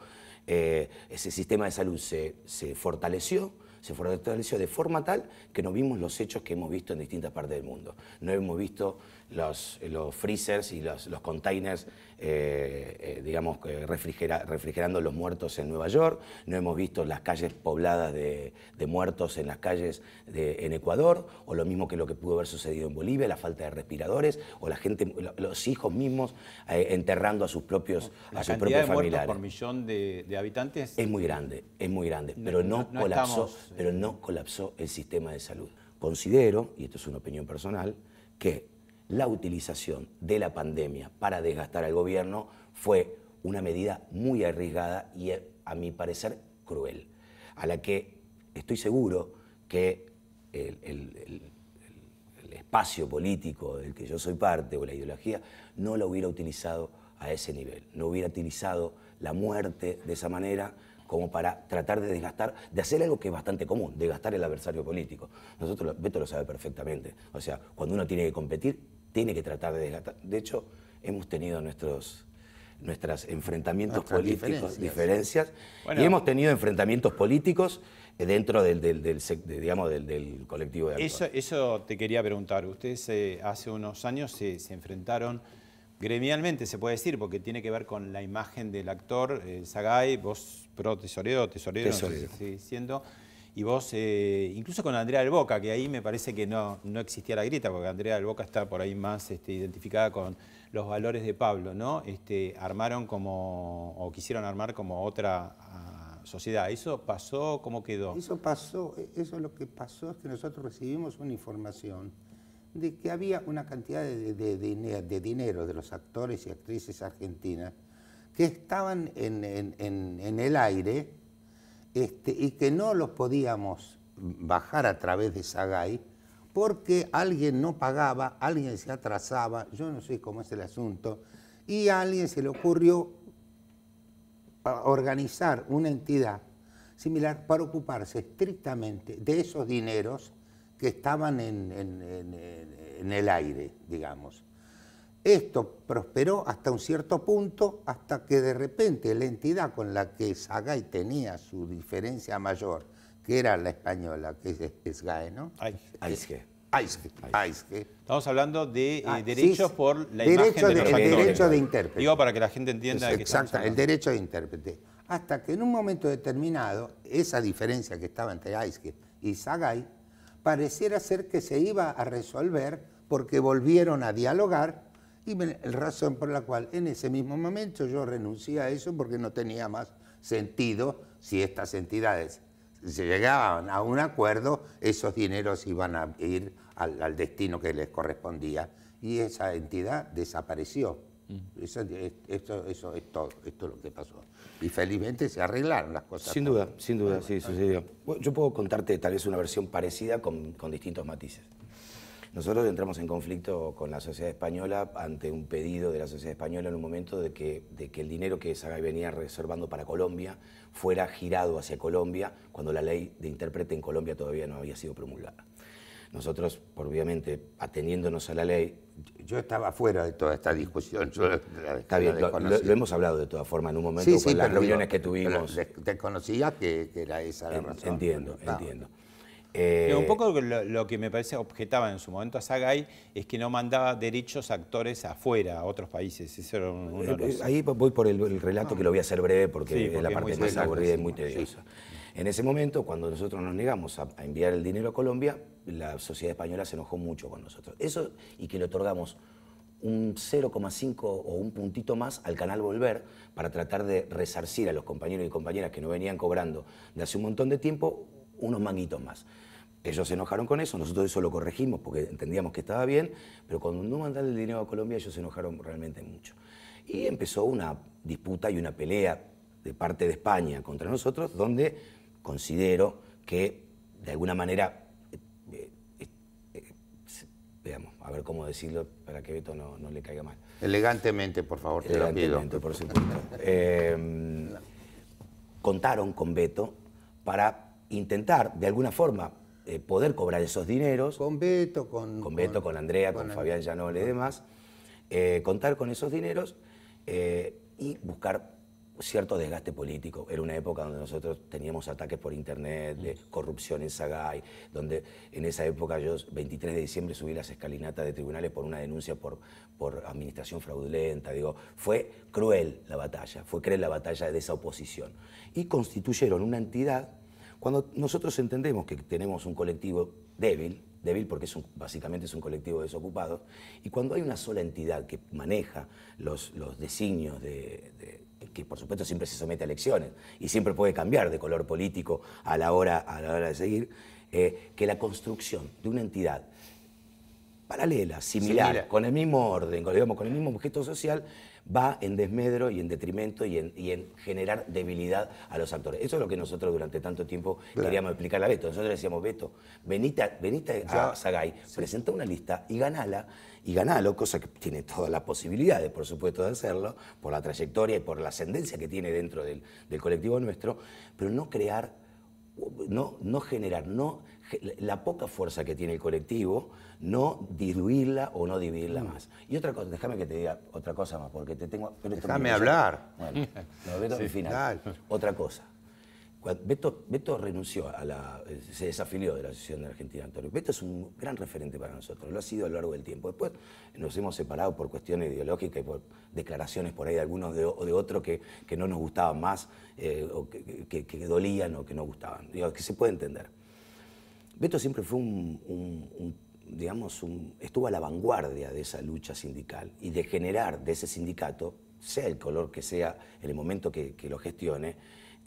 Eh, ese sistema de salud se, se fortaleció, se fortaleció de forma tal que no vimos los hechos que hemos visto en distintas partes del mundo. No hemos visto los, los freezers y los, los containers, eh, eh, digamos, refrigera, refrigerando los muertos en Nueva York. No hemos visto las calles pobladas de, de muertos en las calles de, en Ecuador, o lo mismo que lo que pudo haber sucedido en Bolivia, la falta de respiradores, o la gente, los hijos mismos eh, enterrando a sus propios, a sus propios familiares. La cantidad de muertos por millón de, de habitantes es muy grande, es muy grande, no, pero no, no colapsó. Estamos... Pero no colapsó el sistema de salud. Considero, y esto es una opinión personal, que la utilización de la pandemia para desgastar al gobierno fue una medida muy arriesgada y, a mi parecer, cruel, a la que estoy seguro que el, el, el, el espacio político del que yo soy parte o la ideología no la hubiera utilizado a ese nivel, no hubiera utilizado la muerte de esa manera como para tratar de desgastar, de hacer algo que es bastante común, desgastar el adversario político. Nosotros, Beto lo sabe perfectamente. O sea, cuando uno tiene que competir, tiene que tratar de desgastar. De hecho, hemos tenido nuestros nuestros enfrentamientos Nuestras políticos, diferencias, diferencias bueno, y hemos tenido enfrentamientos políticos dentro del, del, del, del, digamos, del, del colectivo de actores. Eso, eso te quería preguntar. Ustedes eh, hace unos años se, se enfrentaron... gremialmente se puede decir, porque tiene que ver con la imagen del actor, eh, SAGAI, vos pro tesorero, tesorero, tesorero. No sé si estoy diciendo, y vos, eh, incluso con Andrea del Boca, que ahí me parece que no, no existía la grieta, porque Andrea del Boca está por ahí más este, identificada con los valores de Pablo, ¿no? Este, armaron como, o quisieron armar como otra a, sociedad. ¿Eso pasó? ¿Cómo quedó? Eso pasó, eso lo que pasó es que nosotros recibimos una información de que había una cantidad de, de, de, de dinero de los actores y actrices argentinas que estaban en, en, en, en el aire este, y que no los podíamos bajar a través de SAGAI porque alguien no pagaba, alguien se atrasaba, yo no sé cómo es el asunto, y a alguien se le ocurrió organizar una entidad similar para ocuparse estrictamente de esos dineros que estaban en, en, en, en el aire, digamos. Esto prosperó hasta un cierto punto, hasta que de repente la entidad con la que SAGAI tenía su diferencia mayor, que era la española, que es, es SAGAI, ¿no? AISGE. AISGE. AISGE. Estamos hablando de eh, ah, derechos sí, por la derecho imagen de, de los actores. El derecho de intérprete. Digo, para que la gente entienda. Es, que exacto, el derecho de intérprete. Hasta que en un momento determinado, esa diferencia que estaba entre AISGE y SAGAI pareciera ser que se iba a resolver porque volvieron a dialogar, y la razón por la cual en ese mismo momento yo renuncié a eso porque no tenía más sentido. Si estas entidades se llegaban a un acuerdo, esos dineros iban a ir al, al destino que les correspondía, y esa entidad desapareció. Eso, eso, eso es todo, esto es lo que pasó. Y felizmente se arreglaron las cosas. Sin duda, sin duda, sí, sucedió. Bueno, yo puedo contarte tal vez una versión parecida con, con distintos matices. Nosotros entramos en conflicto con la sociedad española ante un pedido de la sociedad española en un momento de que, de que el dinero que SAGAI venía reservando para Colombia fuera girado hacia Colombia cuando la ley de intérprete en Colombia todavía no había sido promulgada. Nosotros, obviamente, ateniéndonos a la ley... Yo estaba fuera de toda esta discusión. Yo la, está bien, lo, lo, lo hemos hablado de todas formas en un momento, sí, con sí, las reuniones yo, que tuvimos. Desconocía que, que era esa la en, razón. Entiendo, no, entiendo. Eh, un poco lo, lo que me parece objetaba en su momento a SAGAI es que no mandaba derechos a actores afuera, a otros países. Eso era uno de los... Ahí voy por el, el relato, no, que lo voy a hacer breve porque, sí, porque es la parte más aburrida y muy tediosa. Sí. En ese momento, cuando nosotros nos negamos a, a enviar el dinero a Colombia, la sociedad española se enojó mucho con nosotros. Eso, y que le otorgamos un cero coma cinco o un puntito más al canal Volver para tratar de resarcir a los compañeros y compañeras que no venían cobrando de hace un montón de tiempo unos manguitos más. Ellos se enojaron con eso, nosotros eso lo corregimos porque entendíamos que estaba bien, pero cuando no mandaron el dinero a Colombia ellos se enojaron realmente mucho. Y empezó una disputa y una pelea de parte de España contra nosotros, donde considero que de alguna manera... Digamos, a ver cómo decirlo para que Beto no, no le caiga mal. Elegantemente, por favor, te lo pido. Elegantemente, por supuesto. Eh, contaron con Beto para intentar, de alguna forma, eh, poder cobrar esos dineros. Con Beto, con... Con Beto, con, con Andrea, con, con Fabián Llanole y demás. Eh, contar con esos dineros eh, y buscar cierto desgaste político. Era una época donde nosotros teníamos ataques por internet, de corrupción en SAGAI, donde en esa época yo, veintitrés de diciembre, subí las escalinatas de tribunales por una denuncia por, por administración fraudulenta. Digo, fue cruel la batalla, fue cruel la batalla de esa oposición. Y constituyeron una entidad, cuando nosotros entendemos que tenemos un colectivo débil, débil porque es un, básicamente es un colectivo desocupado, y cuando hay una sola entidad que maneja los, los designios de... de que por supuesto siempre se somete a elecciones y siempre puede cambiar de color político a la hora, a la hora de seguir, eh, que la construcción de una entidad paralela, similar, similar, con el mismo orden, con, digamos, con el mismo objeto social, va en desmedro y en detrimento y en, y en generar debilidad a los actores. Eso es lo que nosotros durante tanto tiempo, claro, queríamos explicar a Beto. Nosotros decíamos, Beto, venite a, venite a SAGAI, sí, presenta una lista y ganala, y ganalo, cosa que tiene todas las posibilidades, por supuesto, de hacerlo, por la trayectoria y por la ascendencia que tiene dentro del, del colectivo nuestro, pero no crear, no, no generar, no... la poca fuerza que tiene el colectivo, no diluirla o no dividirla más. Y otra cosa, déjame que te diga otra cosa más, porque te tengo... Déjame hablar. Bueno, no, Beto, sí, al final. Tal. Otra cosa. Beto, Beto renunció a la... se desafilió de la Asociación Argentina de Actores. Beto es un gran referente para nosotros, lo ha sido a lo largo del tiempo. Después nos hemos separado por cuestiones ideológicas y por declaraciones por ahí de algunos de, o de otros que, que no nos gustaban más, eh, o que, que, que dolían o que no gustaban. Digo, que se puede entender. Beto siempre fue un, un, un digamos, un, estuvo a la vanguardia de esa lucha sindical y de generar de ese sindicato, sea el color que sea, en el momento que, que lo gestione,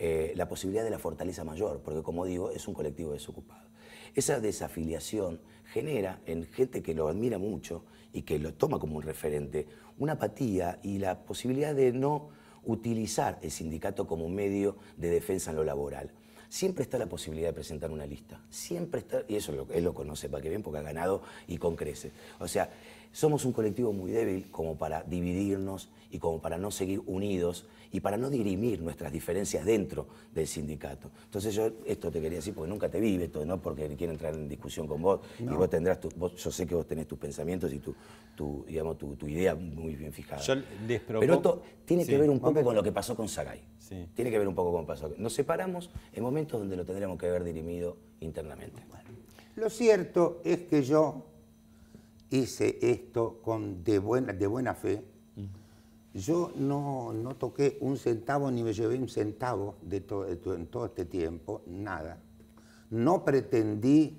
eh, la posibilidad de la fortaleza mayor, porque como digo, es un colectivo desocupado. Esa desafiliación genera en gente que lo admira mucho y que lo toma como un referente, una apatía y la posibilidad de no utilizar el sindicato como un medio de defensa en lo laboral. Siempre está la posibilidad de presentar una lista. Siempre está, y eso él lo conoce, para que vean, porque ha ganado y con creces. O sea, somos un colectivo muy débil como para dividirnos y como para no seguir unidos y para no dirimir nuestras diferencias dentro del sindicato. Entonces yo esto te quería decir porque nunca te vi, Beto, ¿no? Porque quiero entrar en discusión con vos, no, y vos tendrás, tu, vos, yo sé que vos tenés tus pensamientos y tu, tu, digamos, tu, tu idea muy bien fijada. Yo les propongo... Pero esto tiene, sí, que ver un poco con lo que pasó con SAGAI. Sí. Tiene que ver un poco con pasó. Nos separamos en momentos donde lo tendríamos que haber dirimido internamente. Bueno. Lo cierto es que yo hice esto con de buena, de buena fe. Yo no, no toqué un centavo ni me llevé un centavo de to, de to, en todo este tiempo, nada. No pretendí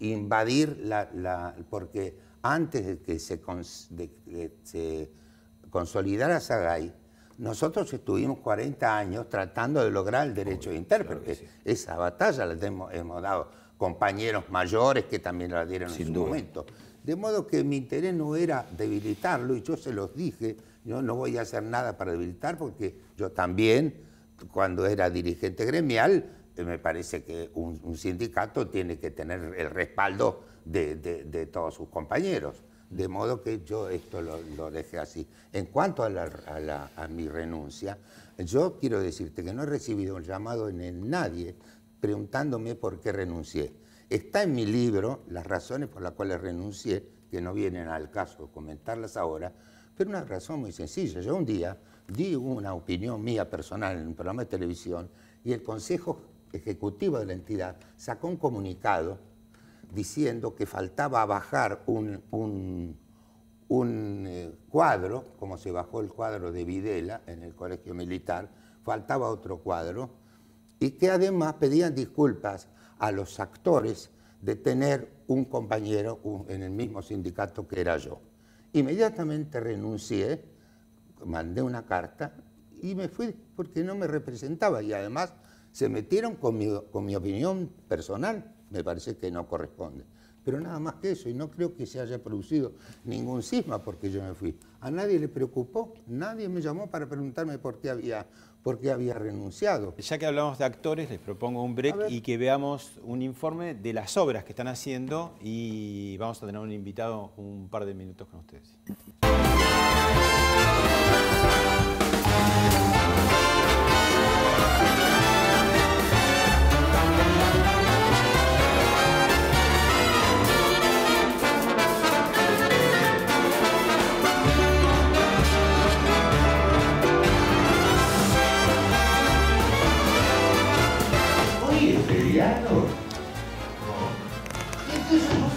invadir la... la porque antes de que se, cons, de, de, se consolidara SAGAI, nosotros estuvimos cuarenta años tratando de lograr el derecho de intérprete. Claro, sí. Esa batalla la hemos, hemos dado compañeros mayores que también la dieron en su momento. De modo que mi interés no era debilitarlo, y yo se los dije, yo no voy a hacer nada para debilitar, porque yo también, cuando era dirigente gremial, me parece que un, un sindicato tiene que tener el respaldo de, de, de todos sus compañeros. De modo que yo esto lo, lo dejé así. En cuanto a, la, a, la, a mi renuncia, yo quiero decirte que no he recibido un llamado en el nadie preguntándome por qué renuncié. Está en mi libro las razones por las cuales renuncié, que no vienen al caso comentarlas ahora, pero una razón muy sencilla. Yo un día di una opinión mía personal en un programa de televisión y el Consejo Ejecutivo de la entidad sacó un comunicado diciendo que faltaba bajar un, un, un eh, cuadro, como se bajó el cuadro de Videla en el Colegio Militar, faltaba otro cuadro, y que además pedían disculpas a los actores de tener un compañero un, en el mismo sindicato que era yo. Inmediatamente renuncié, mandé una carta y me fui porque no me representaba, y además se metieron con mi, con mi opinión personal. Me parece que no corresponde. Pero nada más que eso, y no creo que se haya producido ningún cisma porque yo me fui. A nadie le preocupó, nadie me llamó para preguntarme por qué había, por qué había renunciado. Ya que hablamos de actores, les propongo un break y que veamos un informe de las obras que están haciendo y vamos a tener un invitado un par de minutos con ustedes.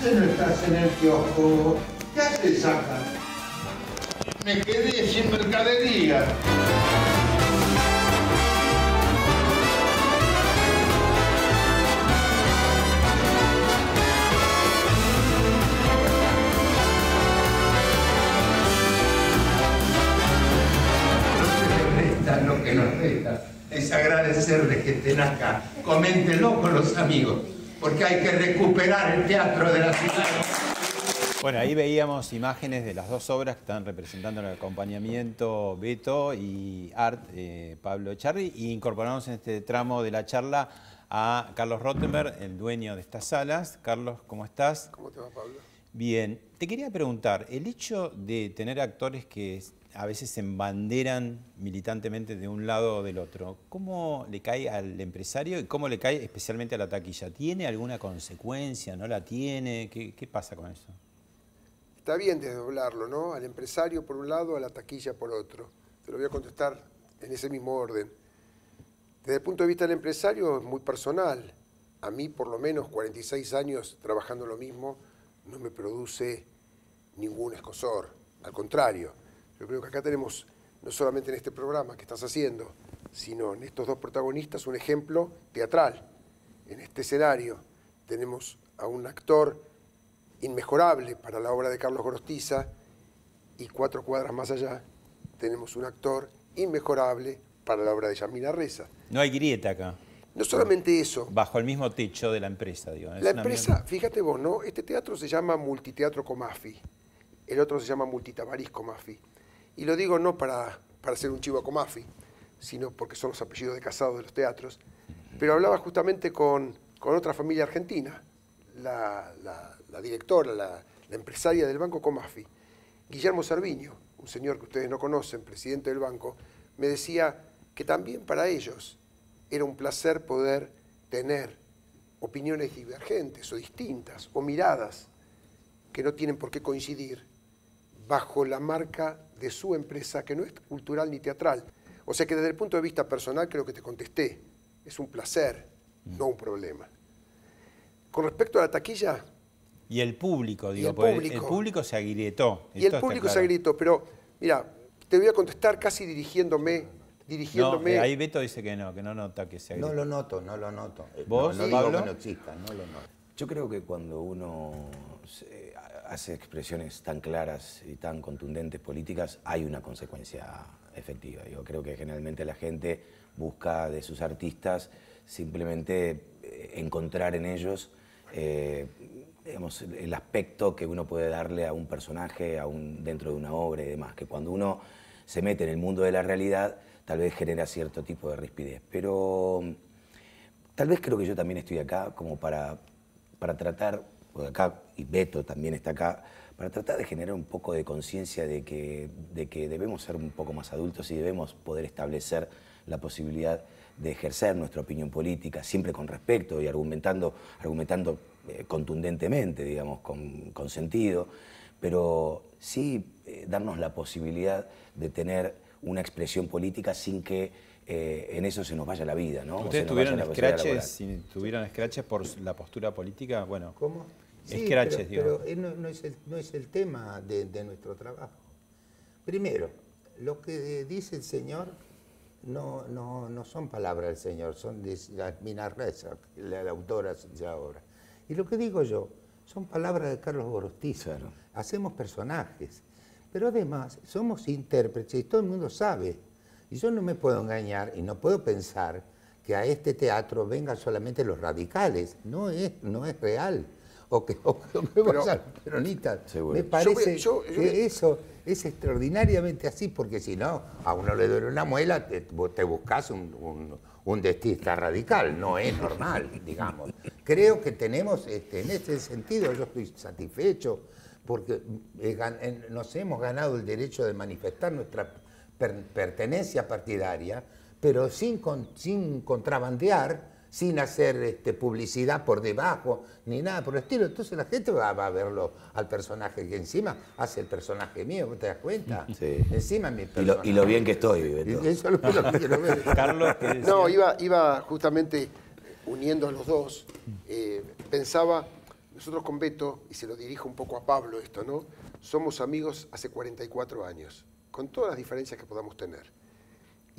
No estás en el kiosco. ¿Qué haces acá? Me quedé sin mercadería. No se prestan lo que nos resta. Es agradecerles que estén acá. Coméntenlo con los amigos, porque hay que recuperar el teatro de la ciudad. Bueno, ahí veíamos imágenes de las dos obras que están representando el acompañamiento Beto y Art, eh, Pablo Echarri, y incorporamos en este tramo de la charla a Carlos Rottenberg, el dueño de estas salas. Carlos, ¿cómo estás? ¿Cómo te va, Pablo? Bien. Te quería preguntar, el hecho de tener actores que a veces se embanderan militantemente de un lado o del otro, ¿cómo le cae al empresario y cómo le cae especialmente a la taquilla? ¿Tiene alguna consecuencia? ¿No la tiene? ¿Qué, qué pasa con eso? Está bien desdoblarlo, ¿no? Al empresario por un lado, a la taquilla por otro. Te lo voy a contestar en ese mismo orden. Desde el punto de vista del empresario es muy personal. A mí, por lo menos, cuarenta y seis años trabajando lo mismo, no me produce ningún escozor. Al contrario. Yo creo que acá tenemos, no solamente en este programa que estás haciendo, sino en estos dos protagonistas, un ejemplo teatral. En este escenario tenemos a un actor inmejorable para la obra de Carlos Gorostiza y cuatro cuadras más allá tenemos un actor inmejorable para la obra de Yasmina Reza. No hay grieta acá. No solamente eso. Bajo el mismo techo de la empresa, digo. La empresa, fíjate vos, ¿no? Este teatro se llama Multiteatro Comafi, el otro se llama Multitabaris Comafi. Y lo digo no para, para ser un chivo a Comafi, sino porque son los apellidos de casado de los teatros. Pero hablaba justamente con, con otra familia argentina, la, la, la directora, la, la empresaria del Banco Comafi, Guillermo Sarviño, un señor que ustedes no conocen, presidente del banco, me decía que también para ellos era un placer poder tener opiniones divergentes o distintas o miradas que no tienen por qué coincidir bajo la marca de su empresa, que no es cultural ni teatral. O sea que desde el punto de vista personal creo que te contesté. Es un placer, no un problema. Con respecto a la taquilla... Y el público, digo, y el, público, el público se agrietó. Y el público claro. se agrietó, pero mira, te voy a contestar casi dirigiéndome... dirigiéndome... No, ahí Beto dice que no, que no nota que se agrietó. No lo noto, no lo noto. ¿Vos, no, no Pablo? Digo que no exista, no lo noto. Yo creo que cuando uno... se... hace expresiones tan claras y tan contundentes políticas, hay una consecuencia efectiva. Yo creo que generalmente la gente busca de sus artistas simplemente encontrar en ellos eh, digamos, el aspecto que uno puede darle a un personaje, a un, dentro de una obra y demás, que cuando uno se mete en el mundo de la realidad tal vez genera cierto tipo de rispidez. Pero tal vez creo que yo también estoy acá como para, para tratar de acá, y Beto también está acá, para tratar de generar un poco de conciencia de que, de que debemos ser un poco más adultos y debemos poder establecer la posibilidad de ejercer nuestra opinión política, siempre con respeto y argumentando, argumentando eh, contundentemente, digamos, con, con sentido, pero sí eh, darnos la posibilidad de tener una expresión política sin que eh, en eso se nos vaya la vida, ¿no? ¿Ustedes tuvieron escraches, si tuvieron escraches por la postura política? Bueno, ¿cómo? Sí, escraches, pero, pero no, no, es el, no es el tema de, de nuestro trabajo. Primero, lo que dice el señor no, no, no son palabras del señor, son de Yasmina Reza, la, la autora ya ahora. Y lo que digo yo son palabras de Carlos Gorostiza. Claro. Hacemos personajes, pero además somos intérpretes y todo el mundo sabe. Y yo no me puedo engañar y no puedo pensar que a este teatro vengan solamente los radicales. No es, no es real. O que, o que pero, vas a peronistas. Me parece yo, yo, yo, que eso es extraordinariamente así, porque si no, a uno le duele una muela, te, te buscas un, un, un dentista radical, no es normal, digamos. Creo que tenemos, este, en ese sentido, yo estoy satisfecho, porque nos hemos ganado el derecho de manifestar nuestra per, pertenencia partidaria, pero sin, con, sin contrabandear, sin hacer este, publicidad por debajo, ni nada por el estilo. Entonces la gente va, va a verlo al personaje que encima hace el personaje mío, ¿te das cuenta? Sí. Encima mi personaje. Y lo, y lo bien que estoy, Beto. Eso lo, lo quiero ver. Carlos, ¿qué decía? No, iba, iba justamente uniendo a los dos. Eh, pensaba, nosotros con Beto, y se lo dirijo un poco a Pablo esto, ¿no? Somos amigos hace cuarenta y cuatro años, con todas las diferencias que podamos tener.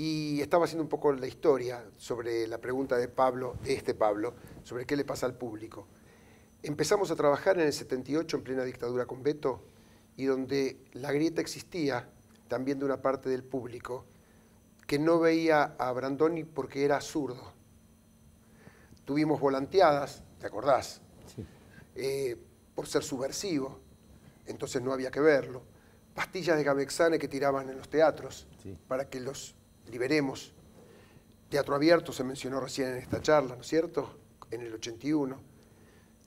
Y estaba haciendo un poco la historia sobre la pregunta de Pablo, este Pablo, sobre qué le pasa al público. Empezamos a trabajar en el setenta y ocho, en plena dictadura con Beto, y donde la grieta existía también de una parte del público que no veía a Brandoni porque era zurdo. Tuvimos volanteadas, ¿te acordás? Sí. Eh, por ser subversivo, entonces no había que verlo. Pastillas de Gamexane que tiraban en los teatros, sí, para que los liberemos. Teatro Abierto se mencionó recién en esta charla, ¿no es cierto? En el ochenta y uno.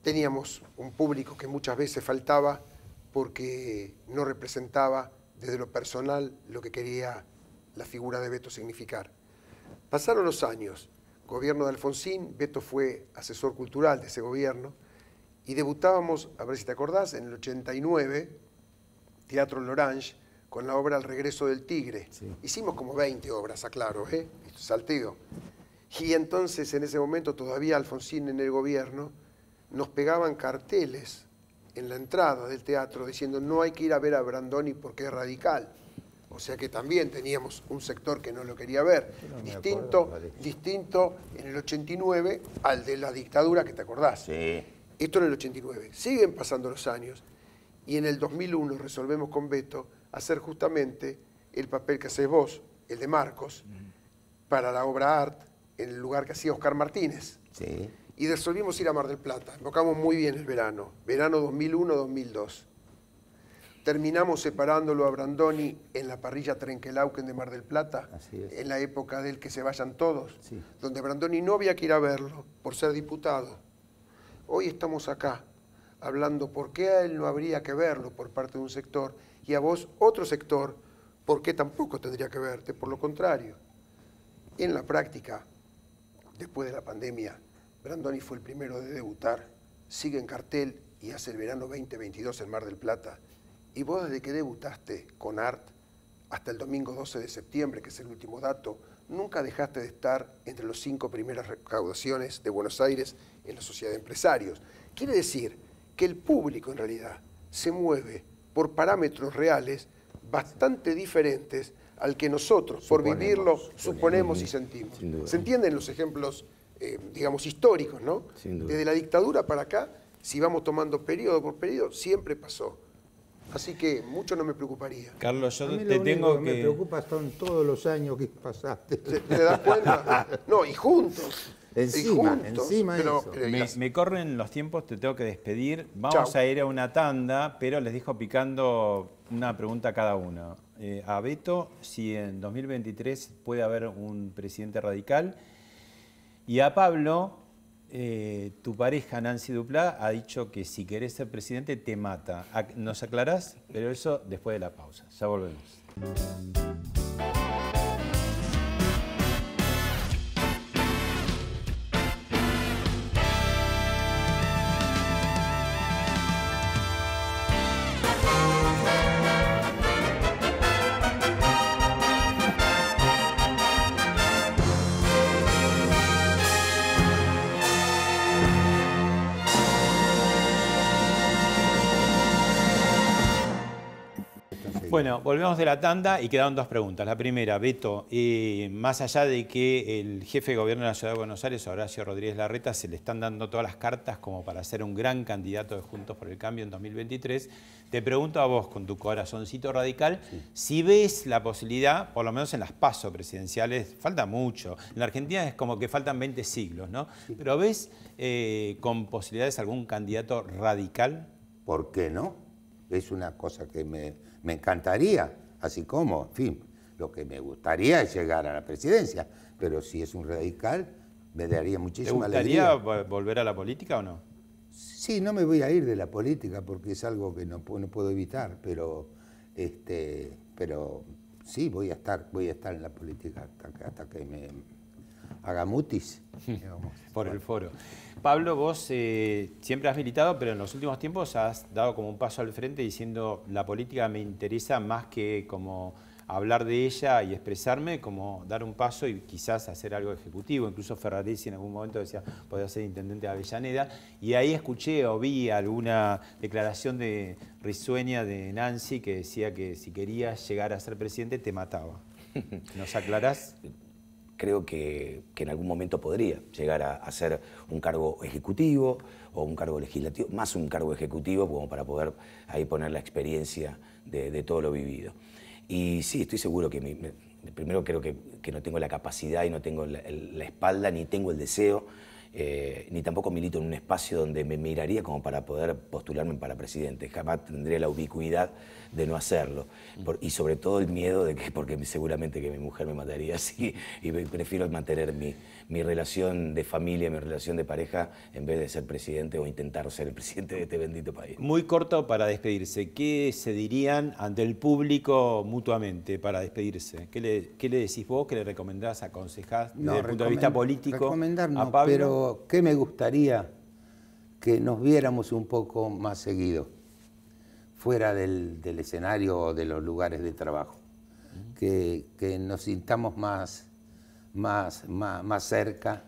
Teníamos un público que muchas veces faltaba porque no representaba desde lo personal lo que quería la figura de Beto significar. Pasaron los años, gobierno de Alfonsín, Beto fue asesor cultural de ese gobierno y debutábamos, a ver si te acordás, en el ochenta y nueve, Teatro Orange, con la obra El Regreso del Tigre. Sí. Hicimos como veinte obras, aclaro, ¿eh? Salteo. Y entonces, en ese momento, todavía Alfonsín en el gobierno, nos pegaban carteles en la entrada del teatro diciendo no hay que ir a ver a Brandoni porque es radical. O sea que también teníamos un sector que no lo quería ver. No distinto, acuerdo, distinto en el ochenta y nueve al de la dictadura, que te acordás. Sí. Esto en el ochenta y nueve. Siguen pasando los años y en el dos mil uno resolvemos con Beto hacer justamente el papel que haces vos, el de Marcos, para la obra Art, en el lugar que hacía Oscar Martínez. Sí. Y resolvimos ir a Mar del Plata. Invocamos muy bien el verano, verano dos mil uno dos mil dos. Terminamos separándolo a Brandoni en la parrilla Trenquelauken de Mar del Plata, en la época del que se vayan todos, sí, donde Brandoni no había que ir a verlo por ser diputado. Hoy estamos acá hablando por qué a él no habría que verlo por parte de un sector y a vos, otro sector, ¿por qué tampoco tendría que verte? Por lo contrario, en la práctica, después de la pandemia, Brandoni fue el primero de debutar, sigue en cartel y hace el verano veinte veintidós en Mar del Plata. Y vos desde que debutaste con Art hasta el domingo doce de septiembre, que es el último dato, nunca dejaste de estar entre las cinco primeras recaudaciones de Buenos Aires en la Sociedad de Empresarios. Quiere decir que el público en realidad se mueve por parámetros reales bastante diferentes al que nosotros, por suponemos, vivirlo, suponemos, suponemos y sentimos. ¿Se entienden los ejemplos, eh, digamos, históricos, no? Desde la dictadura para acá, si vamos tomando periodo por periodo, siempre pasó. Así que mucho no me preocuparía. Carlos, yo te tengo que... que... me preocupa son todos los años que pasaste. ¿Te, te das cuenta? No, y juntos. Encima, juntos, encima pero, eso. Pero, me, me corren los tiempos, te tengo que despedir. Vamos Chau. a ir a una tanda, pero les dejo picando una pregunta a cada uno. Eh, a Beto, si en dos mil veintitrés puede haber un presidente radical. Y a Pablo, eh, tu pareja Nancy Duplá ha dicho que si querés ser presidente te mata. ¿Nos aclarás? Pero eso después de la pausa. Ya volvemos. Bueno, volvemos de la tanda y quedaron dos preguntas. La primera, Beto, eh, más allá de que el jefe de gobierno de la Ciudad de Buenos Aires, Horacio Rodríguez Larreta, se le están dando todas las cartas como para ser un gran candidato de Juntos por el Cambio en dos mil veintitrés, te pregunto a vos, con tu corazoncito radical, sí, si ves la posibilidad, por lo menos en las PASO presidenciales, falta mucho. En la Argentina es como que faltan veinte siglos, ¿no? Sí. Pero ¿ves eh, con posibilidades algún candidato radical? ¿Por qué no? Es una cosa que me... Me encantaría, así como, en fin, lo que me gustaría es llegar a la presidencia, pero si es un radical, me daría muchísima alegría. ¿Te gustaría volver a la política o no? Sí, no me voy a ir de la política porque es algo que no, no puedo evitar, pero, este, pero sí voy a estar, voy a estar en la política hasta que, hasta que me haga mutis. Digamos. Por el foro. Pablo, vos eh, siempre has militado, pero en los últimos tiempos has dado como un paso al frente diciendo la política me interesa más que como hablar de ella y expresarme, como dar un paso y quizás hacer algo ejecutivo. Incluso Ferraresi en algún momento decía, podía ser intendente de Avellaneda. Y ahí escuché o vi alguna declaración de risueña de Nancy que decía que si querías llegar a ser presidente te mataba. ¿Nos aclarás? Creo que, que en algún momento podría llegar a, a ser un cargo ejecutivo o un cargo legislativo, más un cargo ejecutivo como para poder ahí poner la experiencia de, de todo lo vivido. Y sí, estoy seguro que mi, me, primero creo que, que no tengo la capacidad y no tengo la, el, la espalda, ni tengo el deseo, eh, ni tampoco milito en un espacio donde me miraría como para poder postularme para presidente. Jamás tendría la ubicuidad de no hacerlo. Por, y sobre todo el miedo de que, porque seguramente que mi mujer me mataría así, y prefiero mantener mi, mi relación de familia, mi relación de pareja, en vez de ser presidente o intentar ser el presidente de este bendito país. Muy corto para despedirse. ¿Qué se dirían ante el público mutuamente para despedirse? ¿Qué le, qué le decís vos? ¿Qué le recomendás, aconsejás desde no, el punto de vista político? Recomendar no, a Pablo? Pero ¿qué me gustaría? Que nos viéramos un poco más seguido, fuera del, del escenario o de los lugares de trabajo, que, que nos sintamos más, más, más, más cerca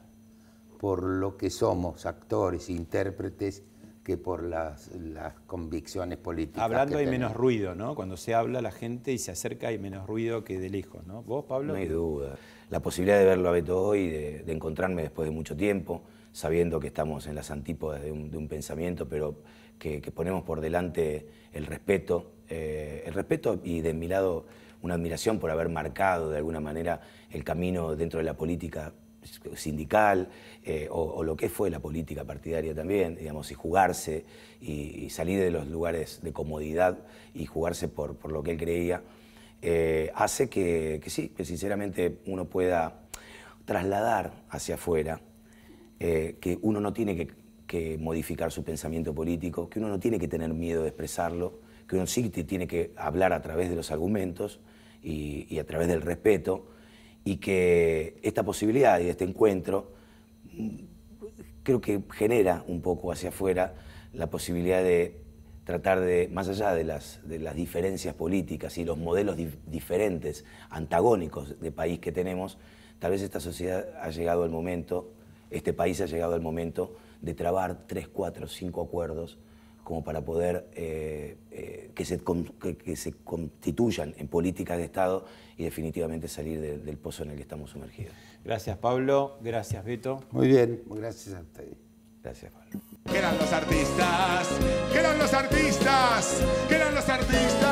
por lo que somos, actores, intérpretes, que por las, las convicciones políticas. Hablando hay menos ruido, ¿no? Cuando se habla la gente y se acerca hay menos ruido que de lejos, ¿no? ¿Vos, Pablo? No hay duda. La posibilidad de verlo a Beto hoy, de, de encontrarme después de mucho tiempo, sabiendo que estamos en las antípodas de un, de un pensamiento, pero que, que ponemos por delante el respeto, eh, el respeto y de mi lado una admiración por haber marcado de alguna manera el camino dentro de la política sindical eh, o, o lo que fue la política partidaria también, digamos, y jugarse y, y salir de los lugares de comodidad y jugarse por, por lo que él creía, eh, hace que, que sí, que sinceramente uno pueda trasladar hacia afuera eh, que uno no tiene que que modificar su pensamiento político, que uno no tiene que tener miedo de expresarlo, que uno sí tiene que hablar a través de los argumentos y, y a través del respeto, y que esta posibilidad y este encuentro creo que genera un poco hacia afuera la posibilidad de tratar de, más allá de las, de las diferencias políticas y los modelos dif- diferentes, antagónicos de país que tenemos, tal vez esta sociedad ha llegado al momento, este país ha llegado al momento de trabar tres, cuatro, cinco acuerdos como para poder eh, eh, que, se con, que, que se constituyan en políticas de Estado y definitivamente salir de, del pozo en el que estamos sumergidos. Gracias, Pablo. Gracias, Beto. Muy bien. Gracias a ustedes. Gracias, Pablo. ¿Qué eran los artistas? ¿Qué eran los artistas? ¿Qué eran los artistas?